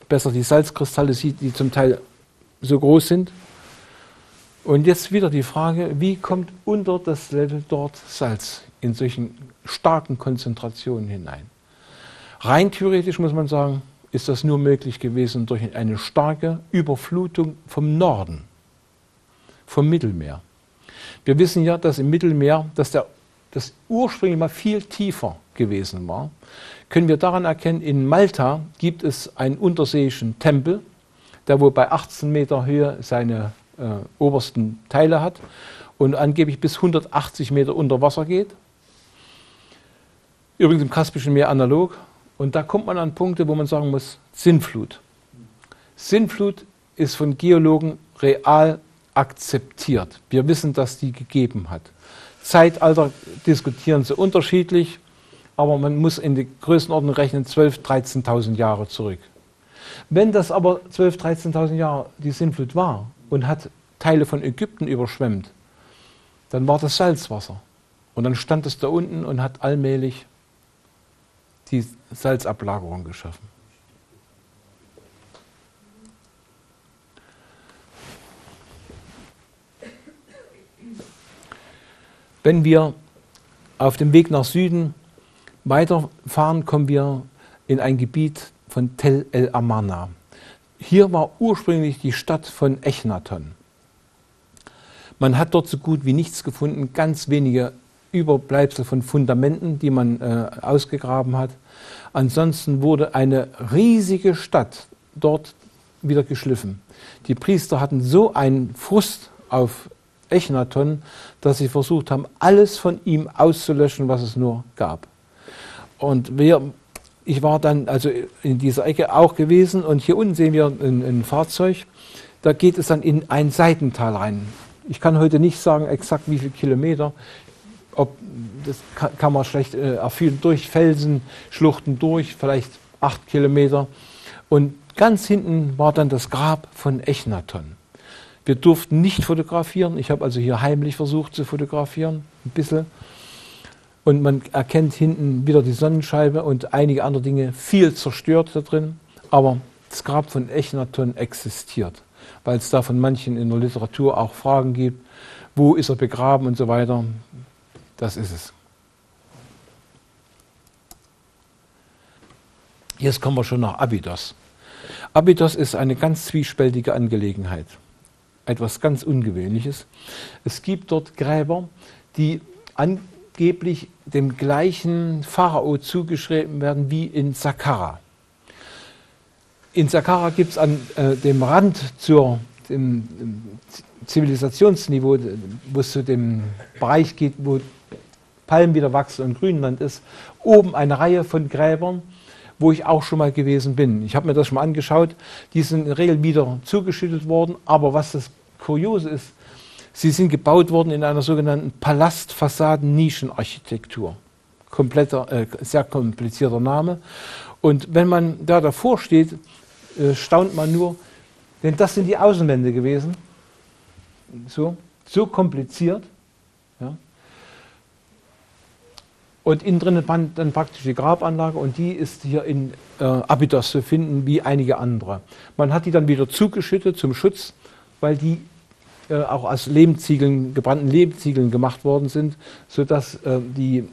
besser die Salzkristalle sieht, die zum Teil so groß sind. Und jetzt wieder die Frage, wie kommt unter das Level dort Salz in solchen starken Konzentrationen hinein? Rein theoretisch muss man sagen, ist das nur möglich gewesen durch eine starke Überflutung vom Norden, vom Mittelmeer. Wir wissen ja, dass im Mittelmeer, dass das ursprünglich mal viel tiefer gewesen war. Können wir daran erkennen, in Malta gibt es einen unterseeischen Tempel, der wohl bei 18 Meter Höhe seine obersten Teile hat und angeblich bis 180 Meter unter Wasser geht. Übrigens im Kaspischen Meer analog. Und da kommt man an Punkte, wo man sagen muss, Sinnflut. Sinnflut ist von Geologen real akzeptiert. Wir wissen, dass die gegeben hat. Zeitalter diskutieren sie unterschiedlich, aber man muss in die Größenordnung rechnen, 12.000, 13.000 Jahre zurück. Wenn das aber 12.000, 13.000 Jahre die Sinnflut war und hat Teile von Ägypten überschwemmt, dann war das Salzwasser. Und dann stand es da unten und hat allmählich die Salzablagerung geschaffen. Wenn wir auf dem Weg nach Süden weiterfahren, kommen wir in ein Gebiet von Tel El Amarna. Hier war ursprünglich die Stadt von Echnaton. Man hat dort so gut wie nichts gefunden, ganz wenige Überbleibsel von Fundamenten, die man ausgegraben hat. Ansonsten wurde eine riesige Stadt dort wieder geschliffen. Die Priester hatten so einen Frust auf Echnaton, dass sie versucht haben, alles von ihm auszulöschen, was es nur gab. Und ich war dann also in dieser Ecke auch gewesen, und hier unten sehen wir ein Fahrzeug, da geht es dann in ein Seitental rein. Ich kann heute nicht sagen exakt wie viele Kilometer, das kann man schlecht erfüllen, durch Felsen, Schluchten durch, vielleicht 8 Kilometer. Und ganz hinten war dann das Grab von Echnaton. Wir durften nicht fotografieren, ich habe also hier heimlich versucht zu fotografieren, ein bisschen. Und man erkennt hinten wieder die Sonnenscheibe und einige andere Dinge, viel zerstört da drin. Aber das Grab von Echnaton existiert, weil es da von manchen in der Literatur auch Fragen gibt, wo ist er begraben und so weiter. Das ist es. Jetzt kommen wir schon nach Abydos. Abydos ist eine ganz zwiespältige Angelegenheit. Etwas ganz Ungewöhnliches. Es gibt dort Gräber, die angeblich dem gleichen Pharao zugeschrieben werden wie in Saqqara. In Saqqara gibt es an dem Rand dem Zivilisationsniveau, wo es zu dem Bereich geht, wo Palmen wieder wachsen und Grünland ist, oben eine Reihe von Gräbern, wo ich auch schon mal gewesen bin. Ich habe mir das schon mal angeschaut. Die sind in der Regel wieder zugeschüttet worden. Aber was das Kuriose ist, sie sind gebaut worden in einer sogenannten Palastfassaden-Nischenarchitektur. Sehr komplizierter Name. Und wenn man da davor steht, staunt man nur, denn das sind die Außenwände gewesen. So kompliziert. Ja. Und innen drin fand dann praktisch die Grabanlage, und die ist hier in Abydos zu finden, wie einige andere. Man hat die dann wieder zugeschüttet zum Schutz, weil die auch aus Lehmziegeln, gebrannten Lehmziegeln gemacht worden sind, sodass die,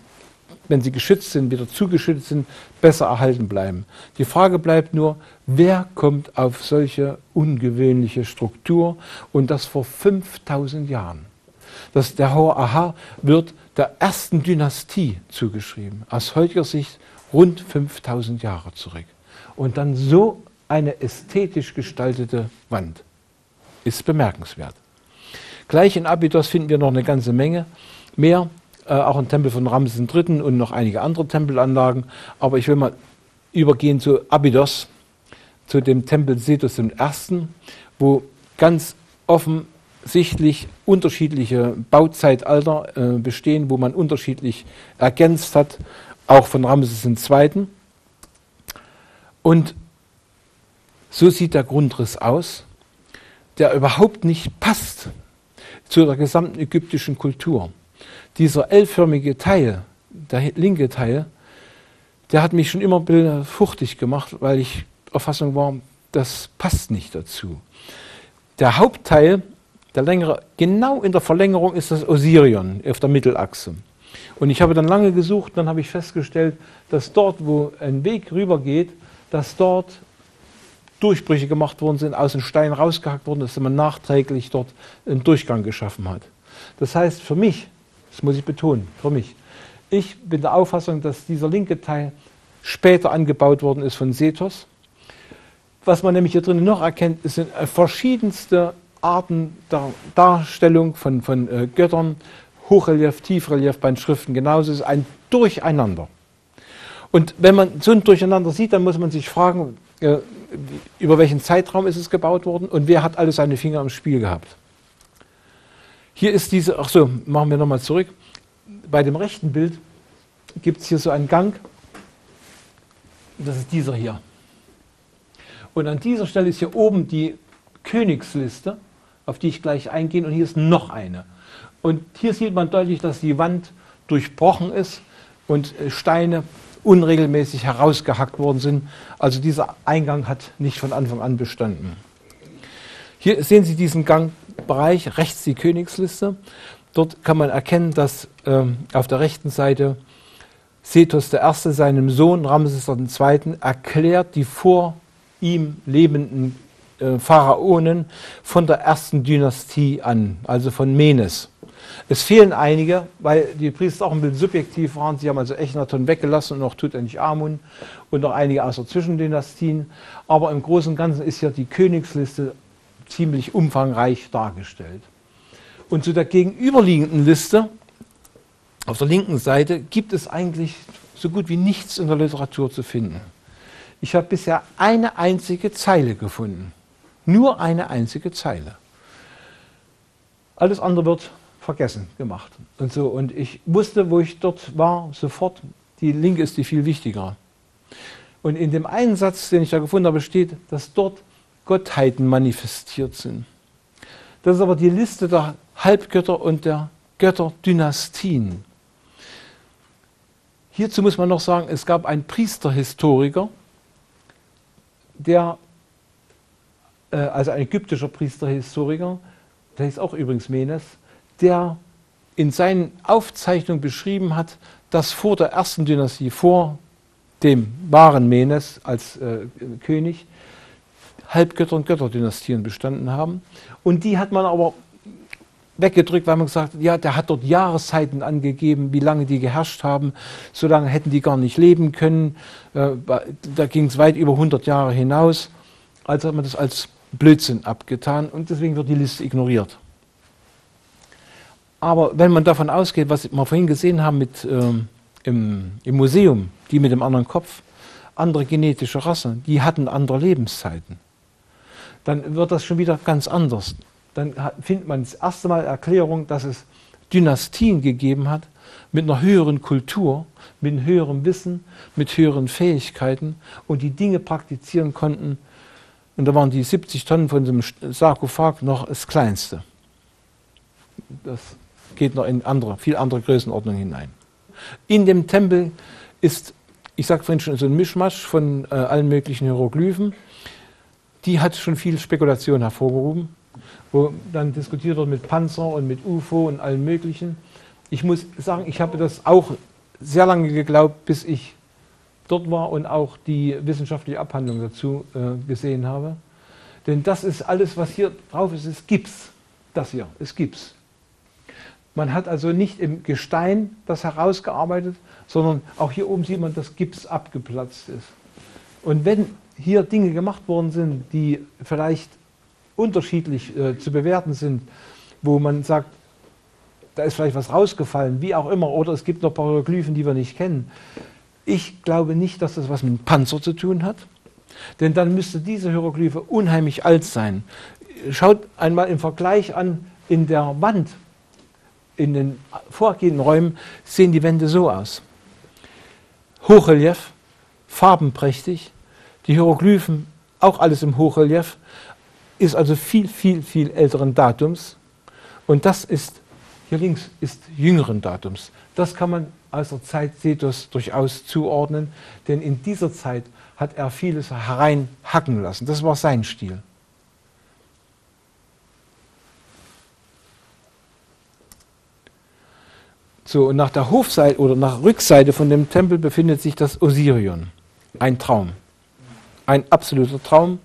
wenn sie geschützt sind, wieder zugeschüttet sind, besser erhalten bleiben. Die Frage bleibt nur, wer kommt auf solche ungewöhnliche Struktur, und das vor 5000 Jahren. Das der Hoa'aha wird der ersten Dynastie zugeschrieben, aus heutiger Sicht rund 5000 Jahre zurück. Und dann so eine ästhetisch gestaltete Wand ist bemerkenswert. Gleich in Abydos finden wir noch eine ganze Menge mehr, auch ein Tempel von Ramses III. Und noch einige andere Tempelanlagen. Aber ich will mal übergehen zu Abydos, zu dem Tempel Sethos I., wo ganz offen sichtlich unterschiedliche Bauzeitalter bestehen, wo man unterschiedlich ergänzt hat, auch von Ramses II. Und so sieht der Grundriss aus, der überhaupt nicht passt zu der gesamten ägyptischen Kultur. Dieser L-förmige Teil, der linke Teil, der hat mich schon immer ein bisschen fuchtig gemacht, weil ich der Auffassung war, das passt nicht dazu. Der Hauptteil, der längere, genau in der Verlängerung ist das Osirion auf der Mittelachse. Und ich habe dann lange gesucht, dann habe ich festgestellt, dass dort, wo ein Weg rüber geht, dass dort Durchbrüche gemacht worden sind, aus dem Stein rausgehackt worden, dass man nachträglich dort einen Durchgang geschaffen hat. Das heißt für mich, das muss ich betonen, für mich, ich bin der Auffassung, dass dieser linke Teil später angebaut worden ist von Sethos. Was man nämlich hier drin noch erkennt, sind verschiedenste Arten der Darstellung von Göttern, Hochrelief, Tiefrelief, bei den Schriften genauso, ist ein Durcheinander. Und wenn man so ein Durcheinander sieht, dann muss man sich fragen, über welchen Zeitraum ist es gebaut worden und wer hat alle seine Finger im Spiel gehabt. Hier ist diese, machen wir nochmal zurück, bei dem rechten Bild gibt es hier so einen Gang, das ist dieser hier. Und an dieser Stelle ist hier oben die Königsliste, auf die ich gleich eingehe, und hier ist noch eine. Und hier sieht man deutlich, dass die Wand durchbrochen ist und Steine unregelmäßig herausgehackt worden sind. Also dieser Eingang hat nicht von Anfang an bestanden. Hier sehen Sie diesen Gangbereich, rechts die Königsliste. Dort kann man erkennen, dass auf der rechten Seite Sethos I. seinem Sohn Ramses II. Erklärt, die vor ihm lebenden Pharaonen von der ersten Dynastie an, also von Menes. Es fehlen einige, weil die Priester auch ein bisschen subjektiv waren. Sie haben also Echnaton weggelassen und noch Tutanchamun und noch einige aus der Zwischendynastien. Aber im Großen und Ganzen ist ja die Königsliste ziemlich umfangreich dargestellt. Und zu der gegenüberliegenden Liste, auf der linken Seite, gibt es eigentlich so gut wie nichts in der Literatur zu finden. Ich habe bisher eine einzige Zeile gefunden. Nur eine einzige Zeile. Alles andere wird vergessen gemacht. Und so. Und ich wusste, wo ich dort war, sofort, die linke ist die viel wichtiger. Und in dem einen Satz, den ich da gefunden habe, steht, dass dort Gottheiten manifestiert sind. Das ist aber die Liste der Halbgötter und der Götterdynastien. Hierzu muss man noch sagen, es gab einen Priesterhistoriker, der, also ein ägyptischer Priesterhistoriker, der hieß auch übrigens Menes, der in seinen Aufzeichnungen beschrieben hat, dass vor der ersten Dynastie, vor dem wahren Menes als König, Halbgötter und Götterdynastien bestanden haben. Und die hat man aber weggedrückt, weil man gesagt hat, ja, der hat dort Jahreszeiten angegeben, wie lange die geherrscht haben. So lange hätten die gar nicht leben können. Da ging es weit über 100 Jahre hinaus. Also hat man das als Blödsinn abgetan und deswegen wird die Liste ignoriert. Aber wenn man davon ausgeht, was wir vorhin gesehen haben mit, im Museum, die mit dem anderen Kopf, andere genetische Rassen, die hatten andere Lebenszeiten, dann wird das schon wieder ganz anders. Dann findet man das erste Mal Erklärung, dass es Dynastien gegeben hat, mit einer höheren Kultur, mit höherem Wissen, mit höheren Fähigkeiten und die Dinge praktizieren konnten. Und da waren die 70 Tonnen von dem Sarkophag noch das Kleinste. Das geht noch in andere, viel andere Größenordnung hinein. In dem Tempel ist, ich sage vorhin schon, so ein Mischmasch von allen möglichen Hieroglyphen. Die hat schon viel Spekulation hervorgerufen, wo dann diskutiert wird mit Panzer und mit UFO und allem möglichen. Ich muss sagen, ich habe das auch sehr lange geglaubt, bis ich dort war und auch die wissenschaftliche Abhandlung dazu gesehen habe. Denn das ist alles, was hier drauf ist, es gibt's. Das hier, es gibt's. Man hat also nicht im Gestein das herausgearbeitet, sondern auch hier oben sieht man, dass Gips abgeplatzt ist. Und wenn hier Dinge gemacht worden sind, die vielleicht unterschiedlich zu bewerten sind, wo man sagt, da ist vielleicht was rausgefallen, wie auch immer, oder es gibt noch ein paar Hieroglyphen, die wir nicht kennen. Ich glaube nicht, dass das was mit dem Panzer zu tun hat, denn dann müsste diese Hieroglyphe unheimlich alt sein. Schaut einmal im Vergleich an, in der Wand, in den vorgehenden Räumen, sehen die Wände so aus. Hochrelief, farbenprächtig, die Hieroglyphen, auch alles im Hochrelief, ist also viel, viel, viel älteren Datums. Und das ist, hier links, ist jüngeren Datums. Das kann man aus der Zeit Sethos durchaus zuordnen, denn in dieser Zeit hat er vieles hereinhacken lassen. Das war sein Stil. So, und nach der Hofseite oder nach Rückseite von dem Tempel befindet sich das Osirion. Ein Traum. Ein absoluter Traum,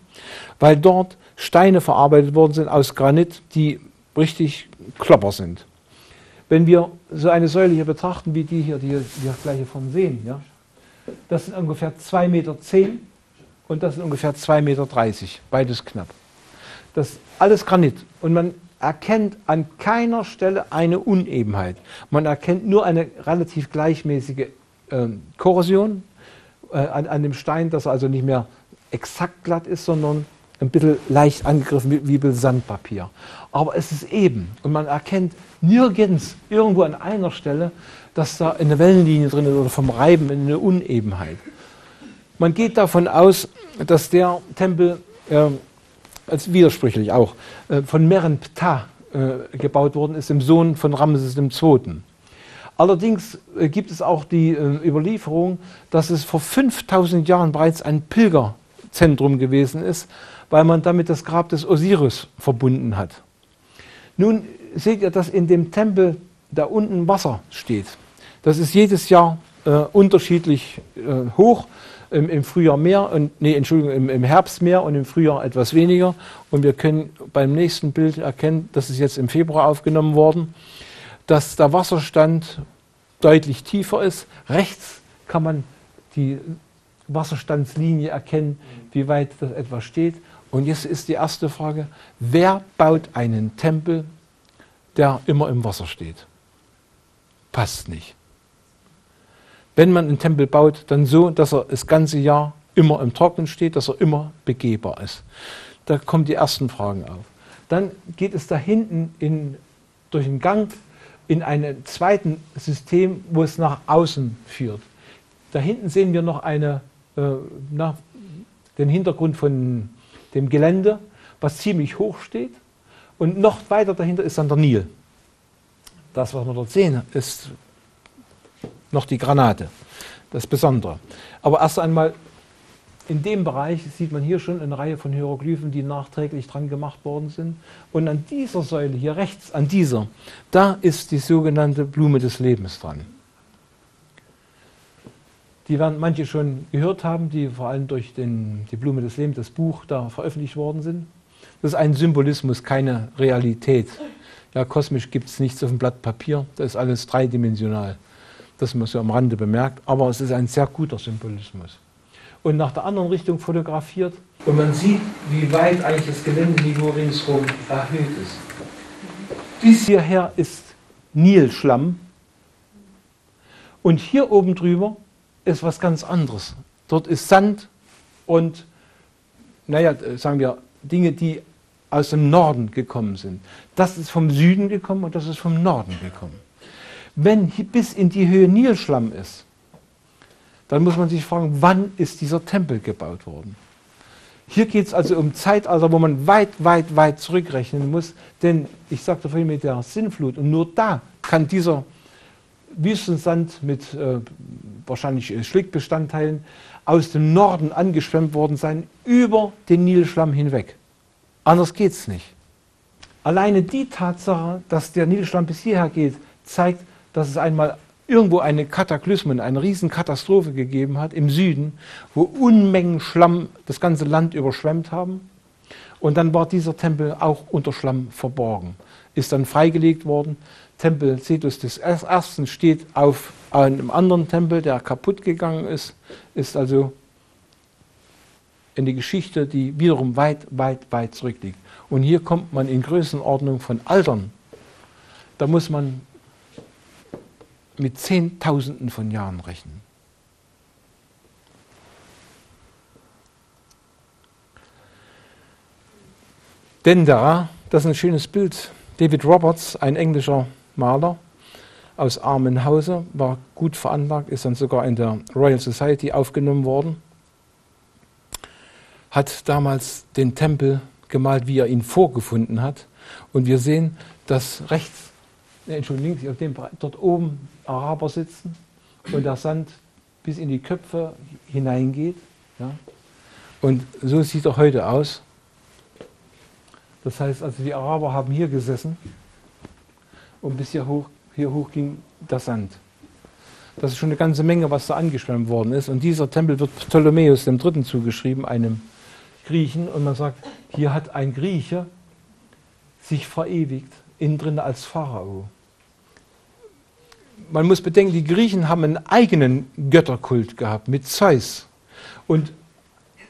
weil dort Steine verarbeitet worden sind aus Granit, die richtig klopper sind. Wenn wir so eine Säule hier betrachten, wie die wir gleich hier vorne sehen, ja, das sind ungefähr 2,10 Meter und das sind ungefähr 2,30 Meter, beides knapp. Das ist alles Granit und man erkennt an keiner Stelle eine Unebenheit. Man erkennt nur eine relativ gleichmäßige Korrosion an dem Stein, dass er also nicht mehr exakt glatt ist, sondern ein bisschen leicht angegriffen wie bei Sandpapier. Aber es ist eben und man erkennt nirgends, irgendwo an einer Stelle, dass da eine Wellenlinie drin ist oder vom Reiben eine Unebenheit. Man geht davon aus, dass der Tempel, als widersprüchlich auch, von Meren-Ptah gebaut worden ist, dem Sohn von Ramses II. Allerdings gibt es auch die Überlieferung, dass es vor 5000 Jahren bereits ein Pilgerzentrum gewesen ist, weil man damit das Grab des Osiris verbunden hat. Nun seht ihr, dass in dem Tempel da unten Wasser steht. Das ist jedes Jahr unterschiedlich hoch. Im Frühjahr mehr, und, nee, Entschuldigung, im Herbst mehr und im Frühjahr etwas weniger. Und wir können beim nächsten Bild erkennen, das ist jetzt im Februar aufgenommen worden, dass der Wasserstand deutlich tiefer ist. Rechts kann man die Wasserstandslinie erkennen, wie weit das etwa steht. Und jetzt ist die erste Frage, wer baut einen Tempel, der immer im Wasser steht? Passt nicht. Wenn man einen Tempel baut, dann so, dass er das ganze Jahr immer im Trocknen steht, dass er immer begehbar ist. Da kommen die ersten Fragen auf. Dann geht es da hinten durch den Gang in ein zweites System, wo es nach außen führt. Da hinten sehen wir noch den Hintergrund von dem Gelände, was ziemlich hoch steht. Und noch weiter dahinter ist dann der Nil. Das, was wir dort sehen, ist noch die Granate, das Besondere. Aber erst einmal, in dem Bereich sieht man hier schon eine Reihe von Hieroglyphen, die nachträglich dran gemacht worden sind. Und an dieser Säule hier rechts, da ist die sogenannte Blume des Lebens dran. Die werden manche schon gehört haben, die vor allem durch die Blume des Lebens, das Buch, da veröffentlicht worden sind. Das ist ein Symbolismus, keine Realität. Ja, kosmisch gibt es nichts auf dem Blatt Papier, das ist alles dreidimensional. Das man so am Rande bemerkt, aber es ist ein sehr guter Symbolismus. Und nach der anderen Richtung fotografiert. Und man sieht, wie weit eigentlich das Geländeniveau ringsherum erhöht ist. Bis hierher ist Nilschlamm. Und hier oben drüber ist was ganz anderes. Dort ist Sand und, naja, sagen wir, Dinge, die aus dem Norden gekommen sind. Das ist vom Süden gekommen und das ist vom Norden gekommen. Wenn bis in die Höhe Nilschlamm ist, dann muss man sich fragen, wann ist dieser Tempel gebaut worden? Hier geht es also um Zeitalter, wo man weit, weit, weit zurückrechnen muss, denn ich sagte vorhin mit der Sintflut und nur da kann dieser Wüstensand mit wahrscheinlich Schlickbestandteilen aus dem Norden angeschwemmt worden sein, über den Nilschlamm hinweg. Anders geht es nicht. Alleine die Tatsache, dass der Nilschlamm bis hierher geht, zeigt, dass es einmal irgendwo eine Kataklysme, eine Riesenkatastrophe gegeben hat im Süden, wo Unmengen Schlamm das ganze Land überschwemmt haben. Und dann war dieser Tempel auch unter Schlamm verborgen, ist dann freigelegt worden. Tempel Sethos I. steht auf einem anderen Tempel, der kaputt gegangen ist, ist also in die Geschichte, die wiederum weit, weit, weit zurückliegt. Und hier kommt man in Größenordnung von Altern. Da muss man mit Zehntausenden von Jahren rechnen. Dendera, das ist ein schönes Bild. David Roberts, ein englischer Maler aus armen Hause, war gut veranlagt, ist dann sogar in der Royal Society aufgenommen worden, hat damals den Tempel gemalt, wie er ihn vorgefunden hat. Und wir sehen, dass rechts, Entschuldigung, dort oben Araber sitzen und der Sand bis in die Köpfe hineingeht. Ja. Und so sieht er heute aus. Das heißt, also die Araber haben hier gesessen und bis hier hoch ging der Sand. Das ist schon eine ganze Menge, was da angeschwemmt worden ist. Und dieser Tempel wird Ptolemäus III. Zugeschrieben, einem Griechen. Und man sagt, hier hat ein Grieche sich verewigt, innen drin als Pharao. Man muss bedenken, die Griechen haben einen eigenen Götterkult gehabt mit Zeus. Und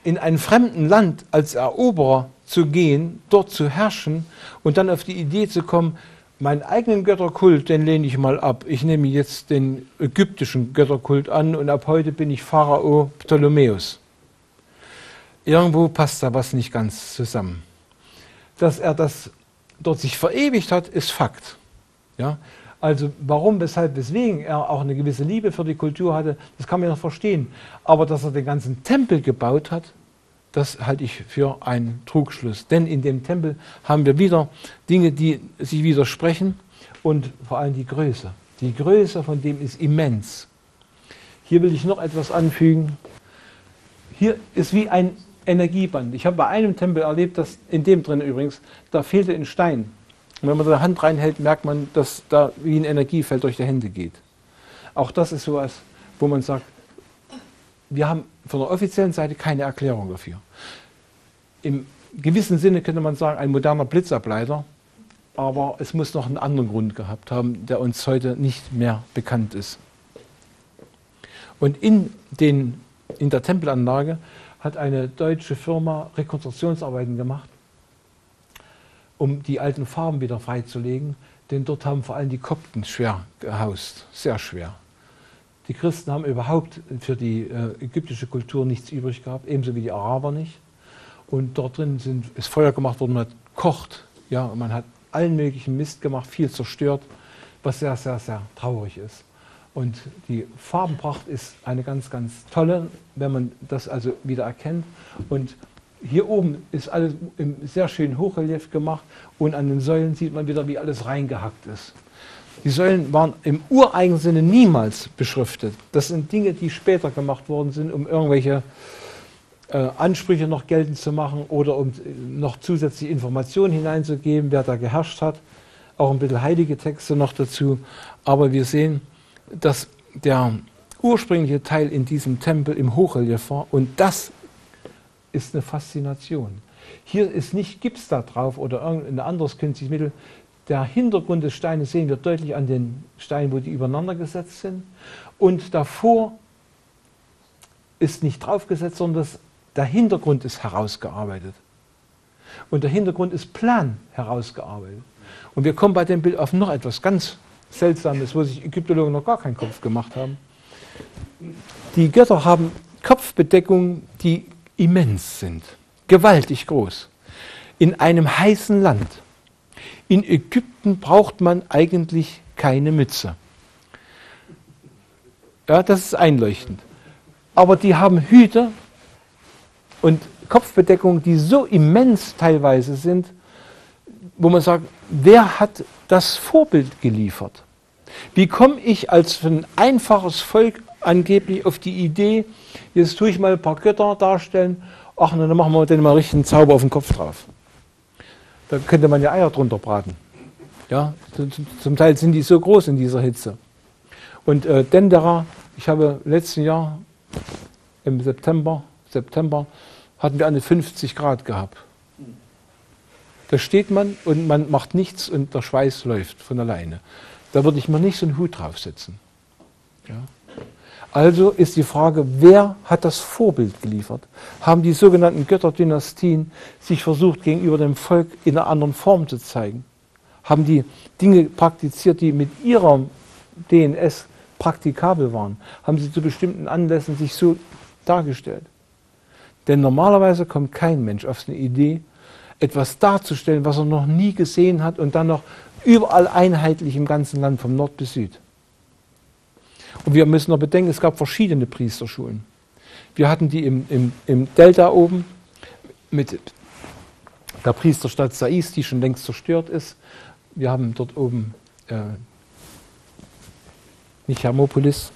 in einem fremden Land als Eroberer zu gehen, dort zu herrschen und dann auf die Idee zu kommen, meinen eigenen Götterkult, den lehne ich mal ab. Ich nehme jetzt den ägyptischen Götterkult an und ab heute bin ich Pharao Ptolemäus. Irgendwo passt da was nicht ganz zusammen. Dass er das dort sich verewigt hat, ist Fakt. Ja? Also warum, weshalb, weswegen er auch eine gewisse Liebe für die Kultur hatte, das kann man noch verstehen. Aber dass er den ganzen Tempel gebaut hat, das halte ich für einen Trugschluss. Denn in dem Tempel haben wir wieder Dinge, die sich widersprechen und vor allem die Größe. Die Größe von dem ist immens. Hier will ich noch etwas anfügen. Hier ist wie ein Energieband. Ich habe bei einem Tempel erlebt, dass in dem drin übrigens, da fehlte ein Stein. Und wenn man da die Hand reinhält, merkt man, dass da wie ein Energiefeld durch die Hände geht. Auch das ist sowas, wo man sagt, wir haben von der offiziellen Seite keine Erklärung dafür. Im gewissen Sinne könnte man sagen, ein moderner Blitzableiter, aber es muss noch einen anderen Grund gehabt haben, der uns heute nicht mehr bekannt ist. Und in der Tempelanlage hat eine deutsche Firma Rekonstruktionsarbeiten gemacht, um die alten Farben wieder freizulegen, denn dort haben vor allem die Kopten schwer gehaust, sehr schwer. Die Christen haben überhaupt für die ägyptische Kultur nichts übrig gehabt, ebenso wie die Araber nicht. Und dort drin ist Feuer gemacht worden, man hat gekocht, ja, und man hat allen möglichen Mist gemacht, viel zerstört, was sehr, sehr, sehr traurig ist. Und die Farbenpracht ist eine ganz, ganz tolle, wenn man das also wieder erkennt. Und hier oben ist alles im sehr schönen Hochrelief gemacht und an den Säulen sieht man wieder, wie alles reingehackt ist. Die Säulen waren im ureigenen Sinne niemals beschriftet. Das sind Dinge, die später gemacht worden sind, um irgendwelche Ansprüche noch geltend zu machen oder um noch zusätzliche Informationen hineinzugeben, wer da geherrscht hat. Auch ein bisschen heilige Texte noch dazu. Aber wir sehen, dass der ursprüngliche Teil in diesem Tempel im Hochrelief war. Und das ist eine Faszination. Hier ist nicht Gips da drauf oder irgendein anderes künstliches Mittel. Der Hintergrund des Steines sehen wir deutlich an den Steinen, wo die übereinander gesetzt sind. Und davor ist nicht draufgesetzt, sondern der Hintergrund ist herausgearbeitet. Und der Hintergrund ist plan herausgearbeitet. Und wir kommen bei dem Bild auf noch etwas ganz Seltsames, wo sich Ägyptologen noch gar keinen Kopf gemacht haben. Die Götter haben Kopfbedeckungen, die immens sind, gewaltig groß, in einem heißen Land. In Ägypten braucht man eigentlich keine Mütze. Ja, das ist einleuchtend. Aber die haben Hüte und Kopfbedeckungen, die so immens teilweise sind, wo man sagt, wer hat das Vorbild geliefert? Wie komme ich als ein einfaches Volk angeblich auf die Idee, jetzt tue ich mal ein paar Götter darstellen, ach, dann machen wir denen mal richtig einen Zauber auf den Kopf drauf. Da könnte man ja Eier drunter braten. Ja, zum Teil sind die so groß in dieser Hitze. Und Dendera, ich habe letzten Jahr im September hatten wir eine 50 Grad gehabt. Da steht man und man macht nichts und der Schweiß läuft von alleine. Da würde ich mir nicht so einen Hut draufsetzen. Ja. Also ist die Frage, wer hat das Vorbild geliefert? Haben die sogenannten Götterdynastien sich versucht, gegenüber dem Volk in einer anderen Form zu zeigen? Haben die Dinge praktiziert, die mit ihrer DNS praktikabel waren? Haben sie zu bestimmten Anlässen sich so dargestellt? Denn normalerweise kommt kein Mensch auf eine Idee, etwas darzustellen, was er noch nie gesehen hat und dann noch überall einheitlich im ganzen Land, vom Nord bis Süd. Und wir müssen noch bedenken, es gab verschiedene Priesterschulen. Wir hatten die im Delta oben mit der Priesterstadt Sais, die schon längst zerstört ist. Wir haben dort oben nicht Hermopolis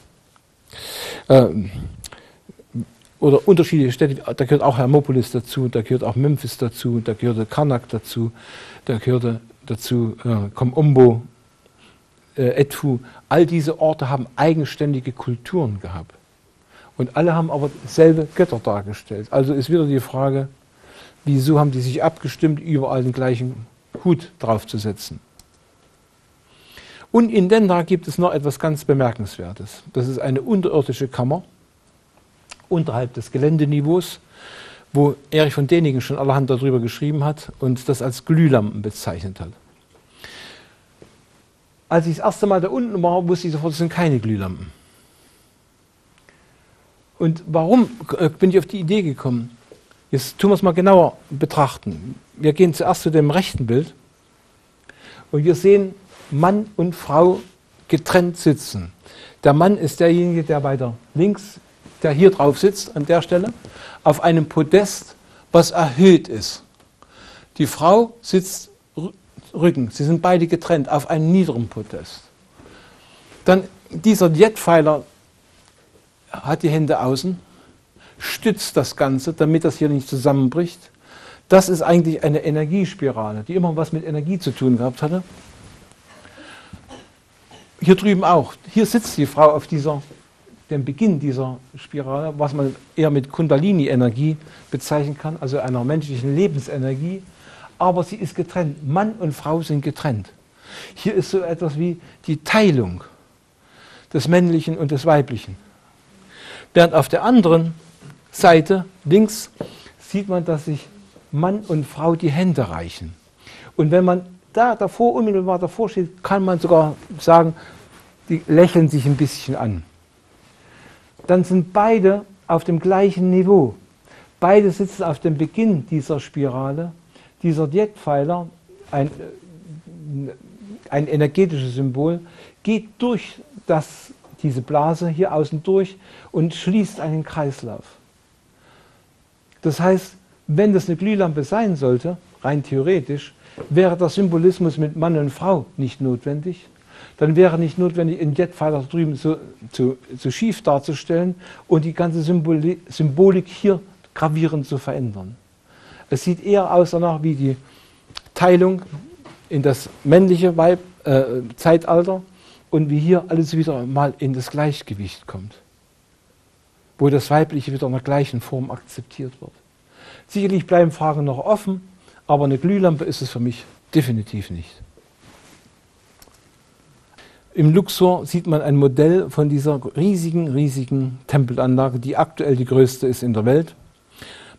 oder unterschiedliche Städte, da gehört auch Hermopolis dazu, da gehört auch Memphis dazu, da gehörte Karnak dazu, da gehörte dazu Komombo, Edfu, all diese Orte haben eigenständige Kulturen gehabt. Und alle haben aber selbe Götter dargestellt. Also ist wieder die Frage, wieso haben die sich abgestimmt, überall den gleichen Hut draufzusetzen. Und in Dendera gibt es noch etwas ganz Bemerkenswertes. Das ist eine unterirdische Kammer, unterhalb des Geländeniveaus, wo Erich von Däniken schon allerhand darüber geschrieben hat und das als Glühlampen bezeichnet hat. Als ich das erste Mal da unten war, wusste ich sofort, das sind keine Glühlampen. Und warum bin ich auf die Idee gekommen? Jetzt tun wir es mal genauer betrachten. Wir gehen zuerst zu dem rechten Bild und wir sehen Mann und Frau getrennt sitzen. Der Mann ist derjenige, der weiter links, der hier drauf sitzt, an der Stelle, auf einem Podest, was erhöht ist. Die Frau sitzt Rücken. Sie sind beide getrennt auf einem niederen Podest. Dann dieser Jetpfeiler hat die Hände außen, stützt das Ganze, damit das hier nicht zusammenbricht. Das ist eigentlich eine Energiespirale, die immer was mit Energie zu tun gehabt hatte. Hier drüben auch. Hier sitzt die Frau auf dem Beginn dieser Spirale, was man eher mit Kundalini-Energie bezeichnen kann, also einer menschlichen Lebensenergie. aber sie ist getrennt. Mann und Frau sind getrennt. Hier ist so etwas wie die Teilung des Männlichen und des Weiblichen. Während auf der anderen Seite, links, sieht man, dass sich Mann und Frau die Hände reichen. Und wenn man da davor, unmittelbar davor steht, kann man sogar sagen, die lächeln sich ein bisschen an. Dann sind beide auf dem gleichen Niveau. Beide sitzen auf dem Beginn dieser Spirale. Dieser Jetpfeiler, ein energetisches Symbol, geht durch diese Blase hier außen durch und schließt einen Kreislauf. Das heißt, wenn das eine Glühlampe sein sollte, rein theoretisch, wäre der Symbolismus mit Mann und Frau nicht notwendig. Dann wäre nicht notwendig, einen Jetpfeiler drüben so schief darzustellen und die ganze Symbolik hier gravierend zu verändern. Es sieht eher aus danach wie die Teilung in das männliche Zeitalter und wie hier alles wieder mal in das Gleichgewicht kommt, wo das Weibliche wieder in der gleichen Form akzeptiert wird. Sicherlich bleiben Fragen noch offen, aber eine Glühlampe ist es für mich definitiv nicht. Im Luxor sieht man ein Modell von dieser riesigen Tempelanlage, die aktuell die größte ist in der Welt.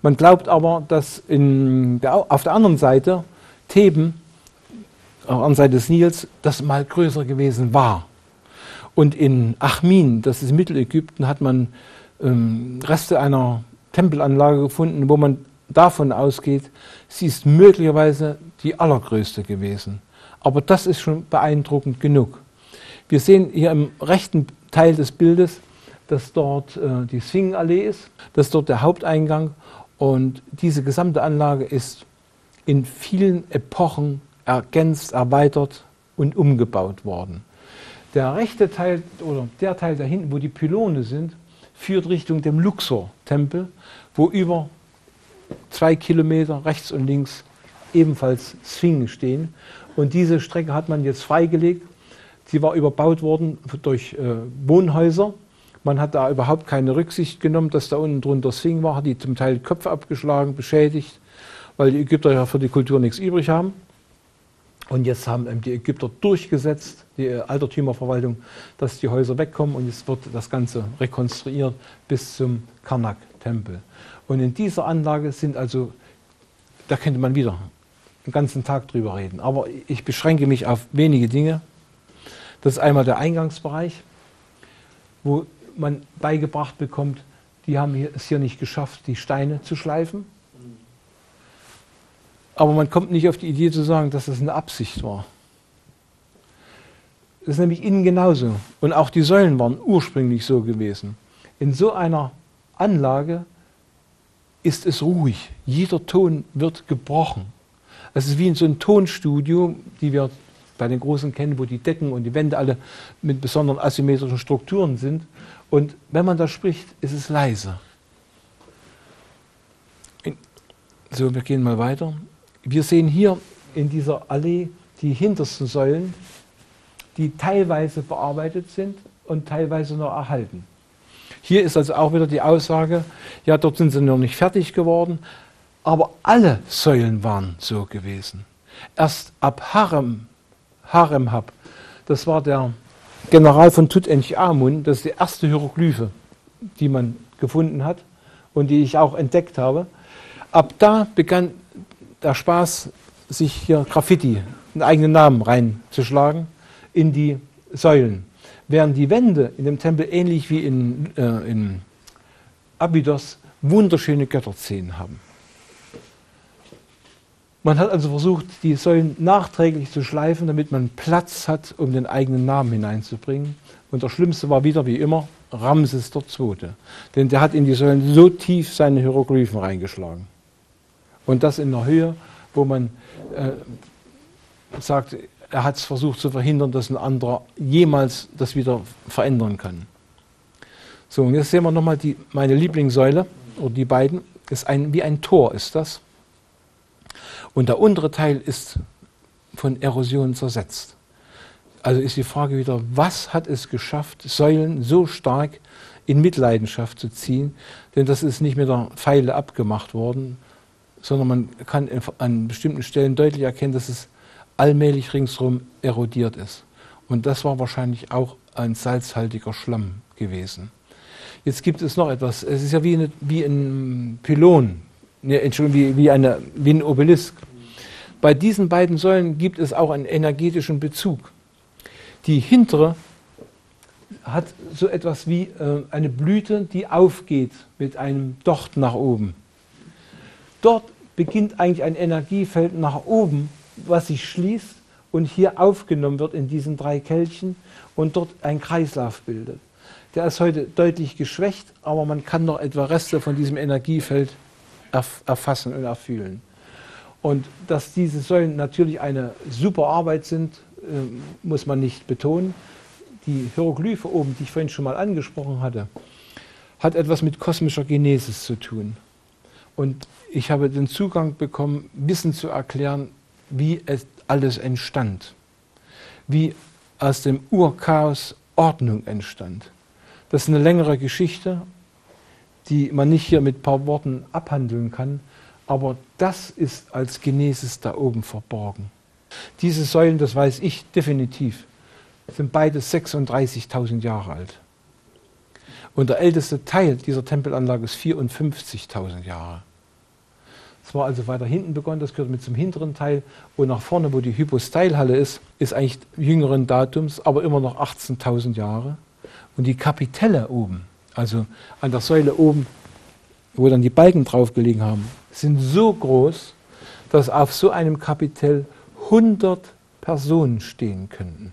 Man glaubt aber, dass auf der anderen Seite Theben, auf der anderen Seite des Nils, das mal größer gewesen war. Und in Achmin, das ist Mittelägypten, hat man Reste einer Tempelanlage gefunden, wo man davon ausgeht, sie ist möglicherweise die allergrößte gewesen. Aber das ist schon beeindruckend genug. Wir sehen hier im rechten Teil des Bildes, dass dort die Sphinxallee ist, dass dort der Haupteingang, und diese gesamte Anlage ist in vielen Epochen ergänzt, erweitert und umgebaut worden. Der rechte Teil oder der Teil da hinten, wo die Pylone sind, führt Richtung dem Luxor-Tempel, wo über 2 Kilometer rechts und links ebenfalls Sphinxen stehen. Und diese Strecke hat man jetzt freigelegt. Sie war überbaut worden durch Wohnhäuser. Man hat da überhaupt keine Rücksicht genommen, dass da unten drunter Sphinx war, hat die zum Teil Köpfe abgeschlagen, beschädigt, weil die Ägypter ja für die Kultur nichts übrig haben. Und jetzt haben die Ägypter durchgesetzt, die Altertümerverwaltung, dass die Häuser wegkommen, und jetzt wird das Ganze rekonstruiert bis zum Karnak-Tempel. Und in dieser Anlage sind also, da könnte man wieder den ganzen Tag drüber reden, aber ich beschränke mich auf wenige Dinge. Das ist einmal der Eingangsbereich, wo man beigebracht bekommt, die haben es hier nicht geschafft, die Steine zu schleifen. Aber man kommt nicht auf die Idee zu sagen, dass das eine Absicht war. Das ist nämlich innen genauso. Und auch die Säulen waren ursprünglich so gewesen. In so einer Anlage ist es ruhig. Jeder Ton wird gebrochen. Es ist wie in so einem Tonstudio, die wir bei den Großen kennen, wo die Decken und die Wände alle mit besonderen asymmetrischen Strukturen sind. Und wenn man da spricht, ist es leise. So, wir gehen mal weiter. Wir sehen hier in dieser Allee die hintersten Säulen, die teilweise bearbeitet sind und teilweise noch erhalten. Hier ist also auch wieder die Aussage, ja, dort sind sie noch nicht fertig geworden, aber alle Säulen waren so gewesen. Erst ab Haremhab, das war der General von Tutanchamun, das ist die erste Hieroglyphe, die man gefunden hat und die ich auch entdeckt habe. Ab da begann der Spaß, sich hier Graffiti, einen eigenen Namen reinzuschlagen, in die Säulen. Während die Wände in dem Tempel, ähnlich wie in Abydos, wunderschöne Götterszenen haben. Man hat also versucht, die Säulen nachträglich zu schleifen, damit man Platz hat, um den eigenen Namen hineinzubringen. Und der Schlimmste war wieder, wie immer, Ramses II. Denn der hat in die Säulen so tief seine Hieroglyphen reingeschlagen. Und das in der Höhe, wo man sagt, er hat es versucht zu verhindern, dass ein anderer jemals das wieder verändern kann. So, und jetzt sehen wir nochmal meine Lieblingssäule, oder die beiden. Ist wie ein Tor ist das. Und der untere Teil ist von Erosion zersetzt. Also ist die Frage wieder, was hat es geschafft, Säulen so stark in Mitleidenschaft zu ziehen? Denn das ist nicht mit der Pfeile abgemacht worden, sondern man kann an bestimmten Stellen deutlich erkennen, dass es allmählich ringsherum erodiert ist. Und das war wahrscheinlich auch ein salzhaltiger Schlamm gewesen. Jetzt gibt es noch etwas. Es ist ja wie ein Pylon, Entschuldigung, wie ein Obelisk. Bei diesen beiden Säulen gibt es auch einen energetischen Bezug. Die hintere hat so etwas wie eine Blüte, die aufgeht mit einem Docht nach oben. Dort beginnt eigentlich ein Energiefeld nach oben, was sich schließt und hier aufgenommen wird in diesen drei Kelchen und dort ein Kreislauf bildet. Der ist heute deutlich geschwächt, aber man kann noch etwa Reste von diesem Energiefeld erfassen und erfühlen. Und dass diese Säulen natürlich eine super Arbeit sind, muss man nicht betonen. Die Hieroglyphe oben, die ich vorhin schon mal angesprochen hatte, hat etwas mit kosmischer Genesis zu tun. Und ich habe den Zugang bekommen, Wissen zu erklären, wie es alles entstand. Wie aus dem Urchaos Ordnung entstand. Das ist eine längere Geschichte, die man nicht hier mit ein paar Worten abhandeln kann, aber das ist als Genesis da oben verborgen. Diese Säulen, das weiß ich definitiv, sind beide 36.000 Jahre alt. Und der älteste Teil dieser Tempelanlage ist 54.000 Jahre. Es war also weiter hinten begonnen, das gehört mit zum hinteren Teil. Und nach vorne, wo die Hyposteilhalle ist, ist eigentlich jüngeren Datums, aber immer noch 18.000 Jahre. Und die Kapitelle oben, also an der Säule oben, wo dann die Balken drauf gelegen haben, sind so groß, dass auf so einem Kapitell 100 Personen stehen könnten.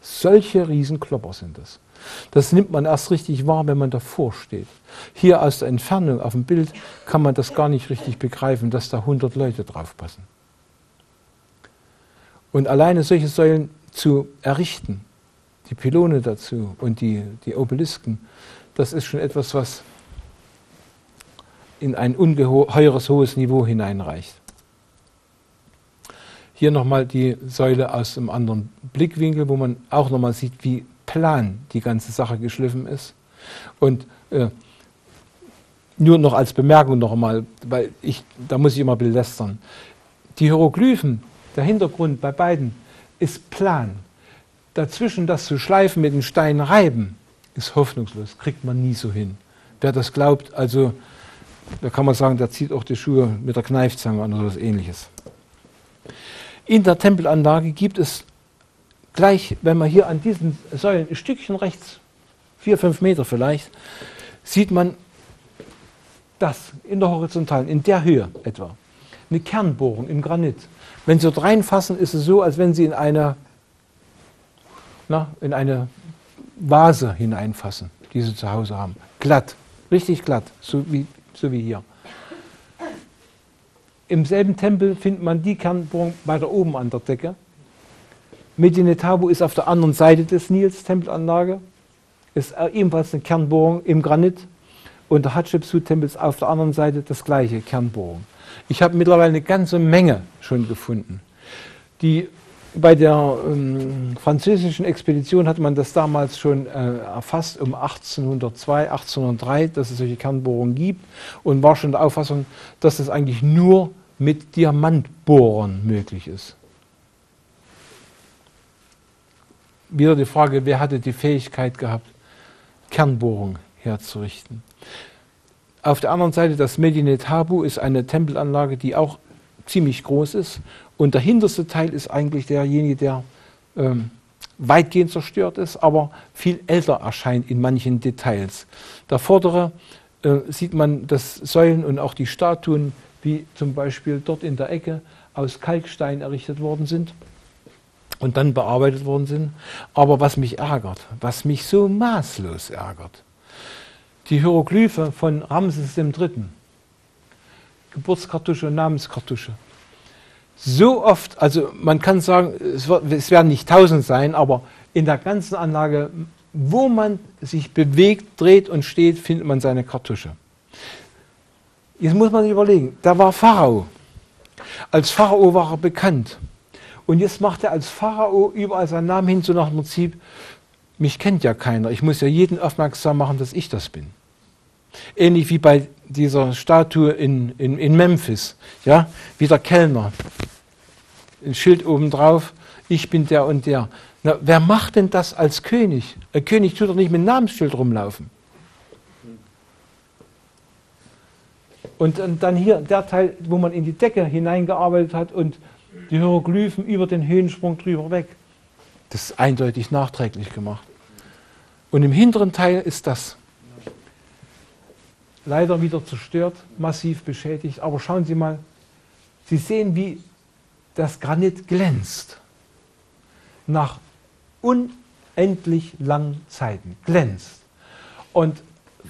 Solche Riesenklopper sind das. Das nimmt man erst richtig wahr, wenn man davor steht. Hier aus der Entfernung auf dem Bild kann man das gar nicht richtig begreifen, dass da 100 Leute draufpassen. Und alleine solche Säulen zu errichten, die Pylone dazu und die Obelisken, das ist schon etwas, was in ein ungeheures hohes Niveau hineinreicht. Hier nochmal die Säule aus einem anderen Blickwinkel, wo man auch nochmal sieht, wie plan die ganze Sache geschliffen ist. Und nur noch als Bemerkung nochmal, weil da muss ich immer belästern. Die Hieroglyphen, der Hintergrund bei beiden, ist plan. Dazwischen das zu schleifen mit den Steinen reiben, ist hoffnungslos, kriegt man nie so hin. Wer das glaubt, also da kann man sagen, der zieht auch die Schuhe mit der Kneifzange an oder was Ähnliches. In der Tempelanlage gibt es gleich, wenn man hier an diesen Säulen ein Stückchen rechts, 4, 5 Meter vielleicht, sieht man das in der Horizontalen, in der Höhe etwa. Eine Kernbohrung im Granit. Wenn Sie dort reinfassen, ist es so, als wenn Sie in eine Vase hineinfassen, die Sie zu Hause haben. Glatt, richtig glatt, so wie hier. Im selben Tempel findet man die Kernbohrung weiter oben an der Decke. Medinet Habu ist auf der anderen Seite des Nils, Tempelanlage. Ist ebenfalls eine Kernbohrung im Granit. Und der Hatschepsut-Tempel ist auf der anderen Seite das gleiche, Kernbohrung. Ich habe mittlerweile eine ganze Menge schon gefunden. Bei der französischen Expedition hat man das damals schon erfasst, um 1802, 1803, dass es solche Kernbohrungen gibt und war schon der Auffassung, dass das eigentlich nur mit Diamantbohrern möglich ist. Wieder die Frage, wer hatte die Fähigkeit gehabt, Kernbohrungen herzurichten? Auf der anderen Seite, das Medinet Habu ist eine Tempelanlage, die auch ziemlich groß ist. Und der hinterste Teil ist eigentlich derjenige, der weitgehend zerstört ist, aber viel älter erscheint in manchen Details. Der vordere sieht man das Säulen und auch die Statuen, wie zum Beispiel dort in der Ecke, aus Kalkstein errichtet worden sind und dann bearbeitet worden sind. Aber was mich ärgert, was mich so maßlos ärgert, die Hieroglyphe von Ramses III., Geburtskartusche und Namenskartusche, so oft, also man kann sagen, es werden nicht 1000 sein, aber in der ganzen Anlage, wo man sich bewegt, dreht und steht, findet man seine Kartusche. Jetzt muss man sich überlegen, da war Pharao. Als Pharao war er bekannt. Und jetzt macht er als Pharao überall seinen Namen hin, so nach dem Prinzip, mich kennt ja keiner, ich muss ja jeden aufmerksam machen, dass ich das bin. Ähnlich wie bei dieser Statue in Memphis, ja, wie der Kellner. Ein Schild obendrauf, ich bin der und der. Na, wer macht denn das als König? Ein König tut doch nicht mit einem Namensschild rumlaufen. Und dann hier der Teil, wo man in die Decke hineingearbeitet hat und die Hieroglyphen über den Höhensprung drüber weg. Das ist eindeutig nachträglich gemacht. Und im hinteren Teil ist das leider wieder zerstört, massiv beschädigt. Aber schauen Sie mal, Sie sehen, wie das Granit glänzt. Nach unendlich langen Zeiten glänzt. Und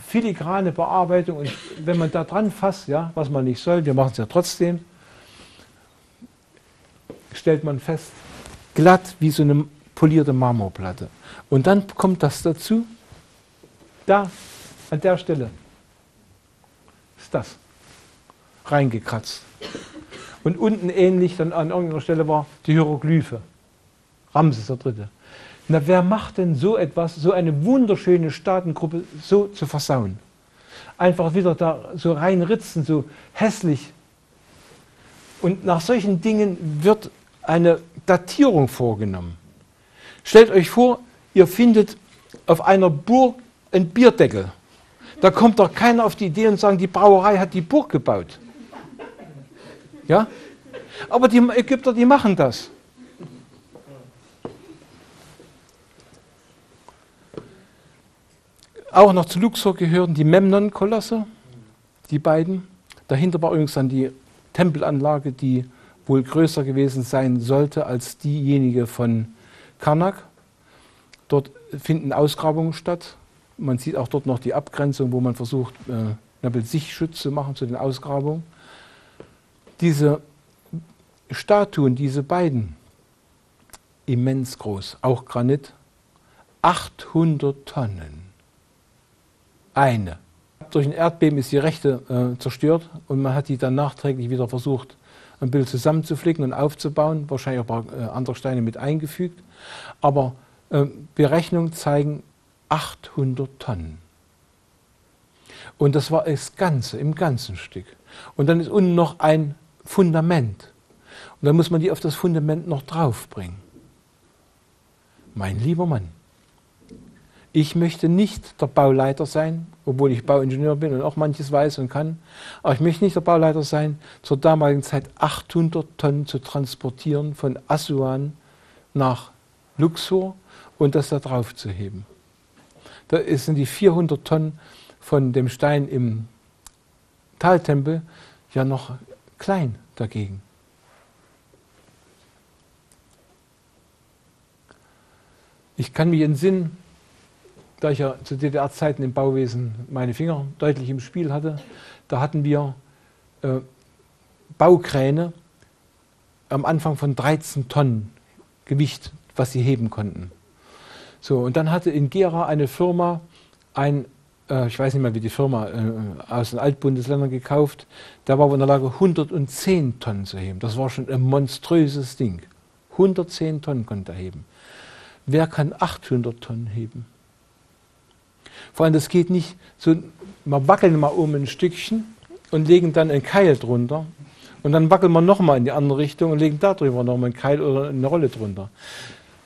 filigrane Bearbeitung, und wenn man da dran fasst, ja, was man nicht soll, wir machen es ja trotzdem, stellt man fest, glatt wie so eine polierte Marmorplatte. Und dann kommt das dazu, da, an der Stelle, ist das reingekratzt. Und unten ähnlich dann an irgendeiner Stelle war die Hieroglyphe, Ramses III. Na, wer macht denn so etwas, so eine wunderschöne Staatengruppe, so zu versauen? Einfach wieder da so reinritzen, so hässlich. Und nach solchen Dingen wird eine Datierung vorgenommen. Stellt euch vor, ihr findet auf einer Burg einen Bierdeckel. Da kommt doch keiner auf die Idee und sagt, die Brauerei hat die Burg gebaut. Ja? Aber die Ägypter, die machen das. Auch noch zu Luxor gehören die Memnon-Kolosse, die beiden. Dahinter war übrigens dann die Tempelanlage, die wohl größer gewesen sein sollte als diejenige von Karnak. Dort finden Ausgrabungen statt. Man sieht auch dort noch die Abgrenzung, wo man versucht, Sichtschutz zu machen zu den Ausgrabungen. Diese Statuen, diese beiden, immens groß, auch Granit, 800 Tonnen. Eine. Durch ein Erdbeben ist die rechte zerstört und man hat die dann nachträglich wieder versucht, ein bisschen zusammenzuflicken und aufzubauen, wahrscheinlich auch ein paar andere Steine mit eingefügt. Aber Berechnungen zeigen 800 Tonnen. Und das war das Ganze, im ganzen Stück. Und dann ist unten noch ein Fundament. Und dann muss man die auf das Fundament noch draufbringen. Mein lieber Mann. Ich möchte nicht der Bauleiter sein, obwohl ich Bauingenieur bin und auch manches weiß und kann, aber ich möchte nicht der Bauleiter sein, zur damaligen Zeit 800 Tonnen zu transportieren von Asuan nach Luxor und das da drauf zu heben. Das sind die 400 Tonnen von dem Stein im Taltempel ja noch klein dagegen. Ich kann mich entsinnen, da ich ja zu DDR-Zeiten im Bauwesen meine Finger deutlich im Spiel hatte, da hatten wir Baukräne am Anfang von 13 Tonnen Gewicht, was sie heben konnten. So, und dann hatte in Gera eine Firma, ich weiß nicht mehr wie die Firma, aus den Altbundesländern gekauft, da war wir in der Lage 110 Tonnen zu heben. Das war schon ein monströses Ding. 110 Tonnen konnte er heben. Wer kann 800 Tonnen heben? Vor allem, das geht nicht so, wir wackeln mal um ein Stückchen und legen dann einen Keil drunter und dann wackeln wir nochmal in die andere Richtung und legen da drüber nochmal einen Keil oder eine Rolle drunter.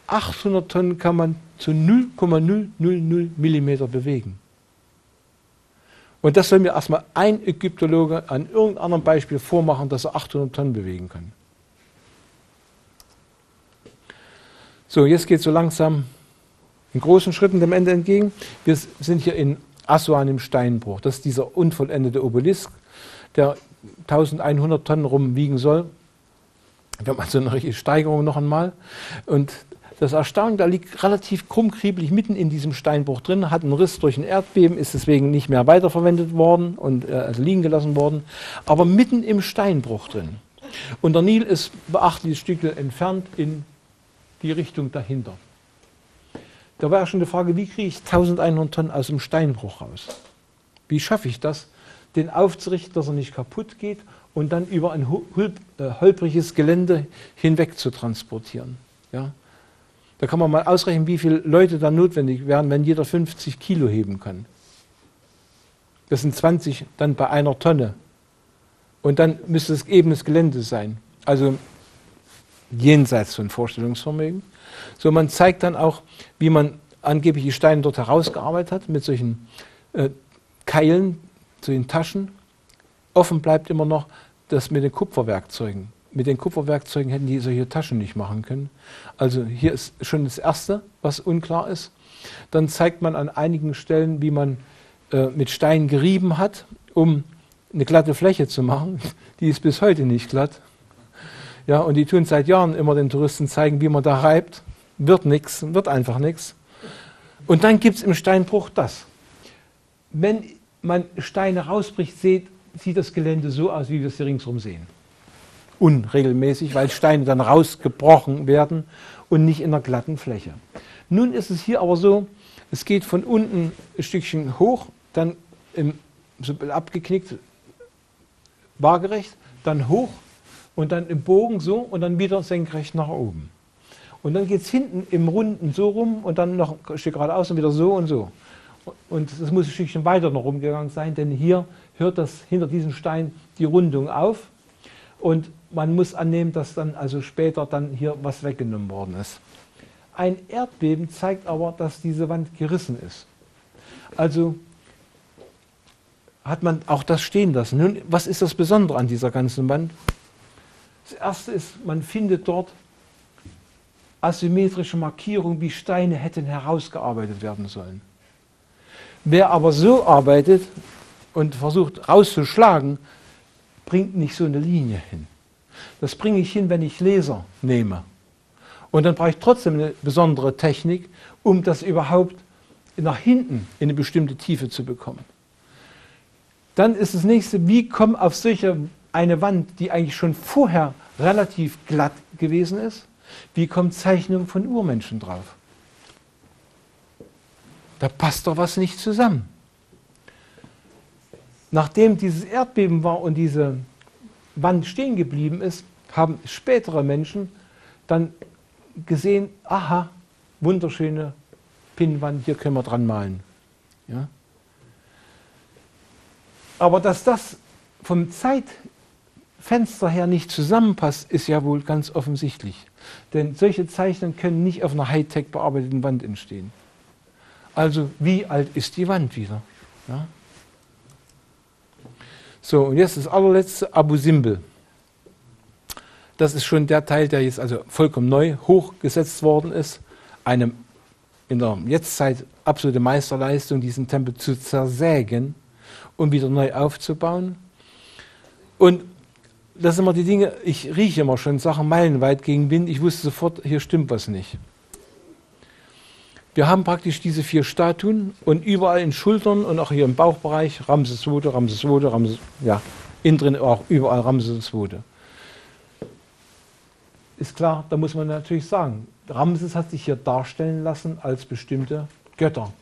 800 Tonnen kann man zu 0,000 Millimeter bewegen. Und das soll mir erstmal ein Ägyptologe an irgendeinem anderen Beispiel vormachen, dass er 800 Tonnen bewegen kann. So, jetzt geht es so langsam in großen Schritten dem Ende entgegen. Wir sind hier in Asuan im Steinbruch. Das ist dieser unvollendete Obelisk, der 1100 Tonnen rumwiegen soll. Wir haben also eine richtige Steigerung noch einmal. Und das Erstaunliche, da liegt relativ krummkriebelig mitten in diesem Steinbruch drin, hat einen Riss durch ein Erdbeben, ist deswegen nicht mehr weiterverwendet worden und liegen gelassen worden, aber mitten im Steinbruch drin. Und der Nil ist beachtliches Stückchen entfernt in die Richtung dahinter. Da war ja schon die Frage, wie kriege ich 1100 Tonnen aus dem Steinbruch raus? Wie schaffe ich das, den aufzurichten, dass er nicht kaputt geht und dann über ein holpriges Gelände hinweg zu transportieren? Ja? Da kann man mal ausrechnen, wie viele Leute da notwendig wären, wenn jeder 50 Kilo heben kann. Das sind 20 dann bei einer Tonne. Und dann müsste es ebenes Gelände sein. Also jenseits von Vorstellungsvermögen. So, man zeigt dann auch, wie man angeblich die Steine dort herausgearbeitet hat, mit solchen Keilen zu den Taschen. Offen bleibt immer noch das mit den Kupferwerkzeugen. Mit den Kupferwerkzeugen hätten die solche Taschen nicht machen können. Also hier ist schon das Erste, was unklar ist. Dann zeigt man an einigen Stellen, wie man mit Steinen gerieben hat, um eine glatte Fläche zu machen. Die ist bis heute nicht glatt. Ja, und die tun seit Jahren immer den Touristen zeigen, wie man da reibt. Wird nichts, wird einfach nichts. Und dann gibt es im Steinbruch das. Wenn man Steine rausbricht, sieht das Gelände so aus, wie wir es hier ringsherum sehen. Unregelmäßig, weil Steine dann rausgebrochen werden und nicht in einer glatten Fläche. Nun ist es hier aber so, es geht von unten ein Stückchen hoch, dann so abgeknickt, waagerecht, dann hoch und dann im Bogen so und dann wieder senkrecht nach oben. Und dann geht es hinten im Runden so rum und dann noch ein Stück geradeaus und wieder so und so. Und es muss ein Stückchen weiter noch rumgegangen sein, denn hier hört das hinter diesem Stein die Rundung auf. Und man muss annehmen, dass dann also später dann hier was weggenommen worden ist. Ein Erdbeben zeigt aber, dass diese Wand gerissen ist. Also hat man auch das stehen lassen. Nun, was ist das Besondere an dieser ganzen Wand? Das Erste ist, man findet dort asymmetrische Markierungen, wie Steine hätten herausgearbeitet werden sollen. Wer aber so arbeitet und versucht rauszuschlagen, bringt nicht so eine Linie hin. Das bringe ich hin, wenn ich Laser nehme. Und dann brauche ich trotzdem eine besondere Technik, um das überhaupt nach hinten in eine bestimmte Tiefe zu bekommen. Dann ist das nächste, wie komme auf solche eine Wand, die eigentlich schon vorher relativ glatt gewesen ist, wie kommt Zeichnung von Urmenschen drauf? Da passt doch was nicht zusammen. Nachdem dieses Erdbeben war und diese Wand stehen geblieben ist, haben spätere Menschen dann gesehen, aha, wunderschöne Pinnwand, hier können wir dran malen. Ja? Aber dass das vom Zeitfenster her nicht zusammenpasst, ist ja wohl ganz offensichtlich. Denn solche Zeichnungen können nicht auf einer Hightech bearbeiteten Wand entstehen. Also wie alt ist die Wand wieder? Ja? So, und jetzt das allerletzte, Abu Simbel. Das ist schon der Teil, der jetzt also vollkommen neu hochgesetzt worden ist. Eine in der Jetztzeit absolute Meisterleistung, diesen Tempel zu zersägen und wieder neu aufzubauen. Und das sind immer die Dinge, ich rieche immer schon Sachen meilenweit gegen Wind. Ich wusste sofort, hier stimmt was nicht. Wir haben praktisch diese 4 Statuen und überall in Schultern und auch hier im Bauchbereich Ramses II, Ramses II, Ramses, ja, innen drin auch überall Ramses II. Ist klar, da muss man natürlich sagen, Ramses hat sich hier darstellen lassen als bestimmte Götter.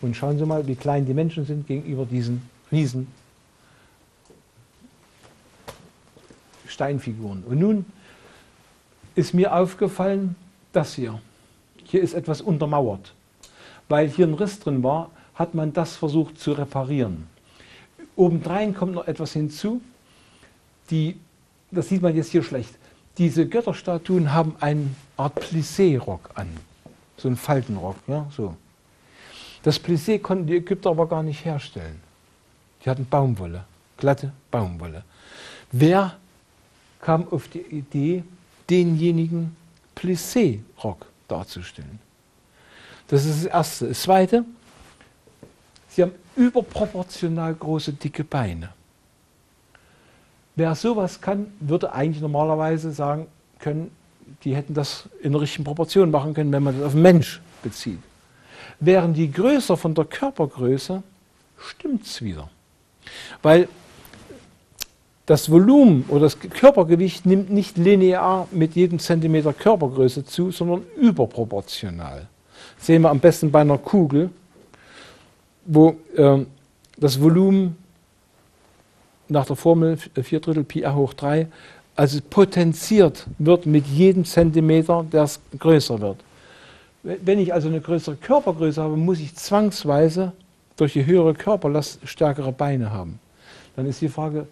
Und schauen Sie mal, wie klein die Menschen sind gegenüber diesen riesen Steinfiguren. Und nun ist mir aufgefallen, das hier. Hier ist etwas untermauert. Weil hier ein Riss drin war, hat man das versucht zu reparieren. Obendrein kommt noch etwas hinzu, das sieht man jetzt hier schlecht. Diese Götterstatuen haben eine Art Plissé-Rock an, so einen Faltenrock. Ja, so. Das Plissé konnten die Ägypter aber gar nicht herstellen. Die hatten Baumwolle, glatte Baumwolle. Wer kam auf die Idee, denjenigen Plissé-Rock darzustellen? Das ist das Erste. Das Zweite, sie haben überproportional große, dicke Beine. Wer sowas kann, würde eigentlich normalerweise sagen können, die hätten das in der richtigen Proportion machen können, wenn man das auf den Mensch bezieht. Wären die größer von der Körpergröße, stimmt es wieder. Weil das Volumen oder das Körpergewicht nimmt nicht linear mit jedem Zentimeter Körpergröße zu, sondern überproportional. Das sehen wir am besten bei einer Kugel, wo das Volumen nach der Formel 4/3 Pi a hoch 3, also potenziert wird mit jedem Zentimeter, der größer wird. Wenn ich also eine größere Körpergröße habe, muss ich zwangsweise durch die höhere Körperlast stärkere Beine haben. Dann ist die Frage,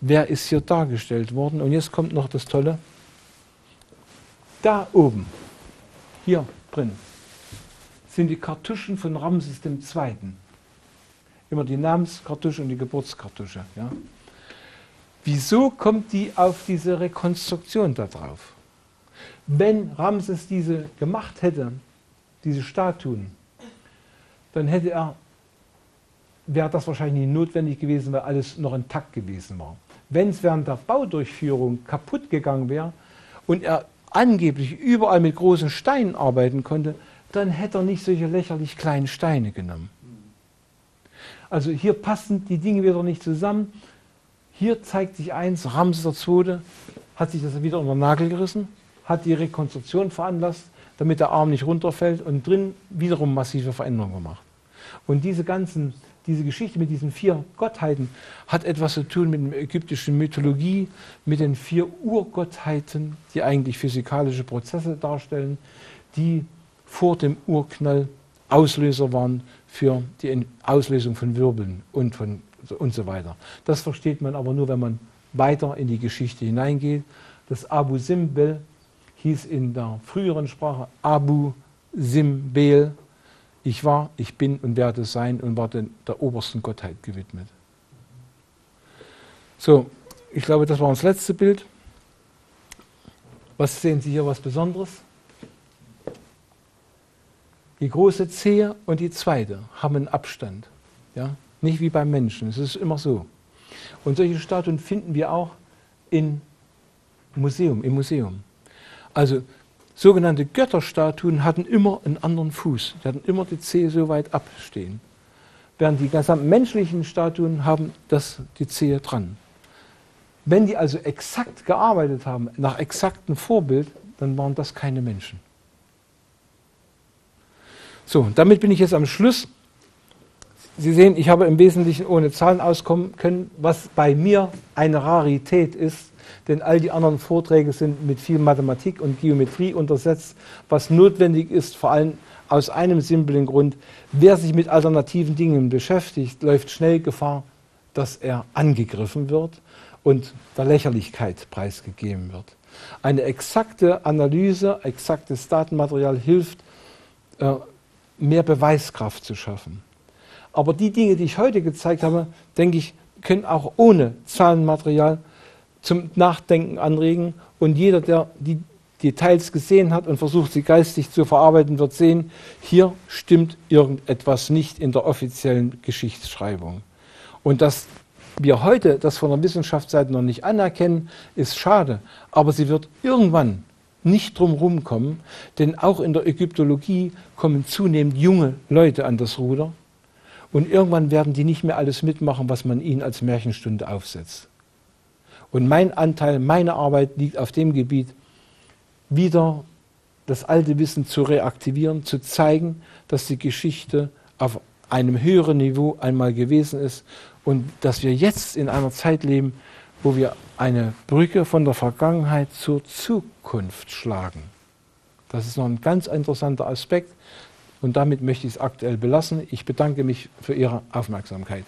wer ist hier dargestellt worden? Und jetzt kommt noch das Tolle. Da oben, hier drin, sind die Kartuschen von Ramses II. Immer die Namenskartusche und die Geburtskartusche. Ja? Wieso kommt die auf diese Rekonstruktion da drauf? Wenn Ramses diese gemacht hätte, diese Statuen, dann hätte er, wäre das wahrscheinlich nicht notwendig gewesen, weil alles noch intakt gewesen war. Wenn es während der Baudurchführung kaputt gegangen wäre und er angeblich überall mit großen Steinen arbeiten konnte, dann hätte er nicht solche lächerlich kleinen Steine genommen. Also hier passen die Dinge wieder nicht zusammen. Hier zeigt sich eins, Ramses II. Hat sich das wieder unter den Nagel gerissen, hat die Rekonstruktion veranlasst, damit der Arm nicht runterfällt und drin wiederum massive Veränderungen gemacht. Und diese Geschichte mit diesen 4 Gottheiten hat etwas zu tun mit der ägyptischen Mythologie, mit den 4 Urgottheiten, die eigentlich physikalische Prozesse darstellen, die vor dem Urknall Auslöser waren für die Auslösung von Wirbeln und so weiter. Das versteht man aber nur, wenn man weiter in die Geschichte hineingeht. Das Abu Simbel hieß in der früheren Sprache Abu Simbel. Ich war, ich bin und werde sein und war der obersten Gottheit gewidmet. So, ich glaube, das war das letzte Bild. Was sehen Sie hier, was Besonderes? Die große Zehe und die zweite haben einen Abstand. Ja? Nicht wie beim Menschen, es ist immer so. Und solche Statuen finden wir auch im Museum. Also, sogenannte Götterstatuen hatten immer einen anderen Fuß, die hatten immer die Zehe so weit abstehen. Während die gesamten menschlichen Statuen haben die Zehe dran. Wenn die also exakt gearbeitet haben, nach exaktem Vorbild, dann waren das keine Menschen. So, damit bin ich jetzt am Schluss. Sie sehen, ich habe im Wesentlichen ohne Zahlen auskommen können, was bei mir eine Rarität ist. Denn all die anderen Vorträge sind mit viel Mathematik und Geometrie untersetzt, was notwendig ist, vor allem aus einem simplen Grund. Wer sich mit alternativen Dingen beschäftigt, läuft schnell Gefahr, dass er angegriffen wird und der Lächerlichkeit preisgegeben wird. Eine exakte Analyse, exaktes Datenmaterial hilft, mehr Beweiskraft zu schaffen. Aber die Dinge, die ich heute gezeigt habe, denke ich, können auch ohne Zahlenmaterial zum Nachdenken anregen, und jeder, der die Details gesehen hat und versucht, sie geistig zu verarbeiten, wird sehen, hier stimmt irgendetwas nicht in der offiziellen Geschichtsschreibung. Und dass wir heute das von der Wissenschaftsseite noch nicht anerkennen, ist schade, aber sie wird irgendwann nicht drumherum kommen, denn auch in der Ägyptologie kommen zunehmend junge Leute an das Ruder, und irgendwann werden die nicht mehr alles mitmachen, was man ihnen als Märchenstunde aufsetzt. Und mein Anteil, meine Arbeit liegt auf dem Gebiet, wieder das alte Wissen zu reaktivieren, zu zeigen, dass die Geschichte auf einem höheren Niveau einmal gewesen ist und dass wir jetzt in einer Zeit leben, wo wir eine Brücke von der Vergangenheit zur Zukunft schlagen. Das ist noch ein ganz interessanter Aspekt, und damit möchte ich es aktuell belassen. Ich bedanke mich für Ihre Aufmerksamkeit.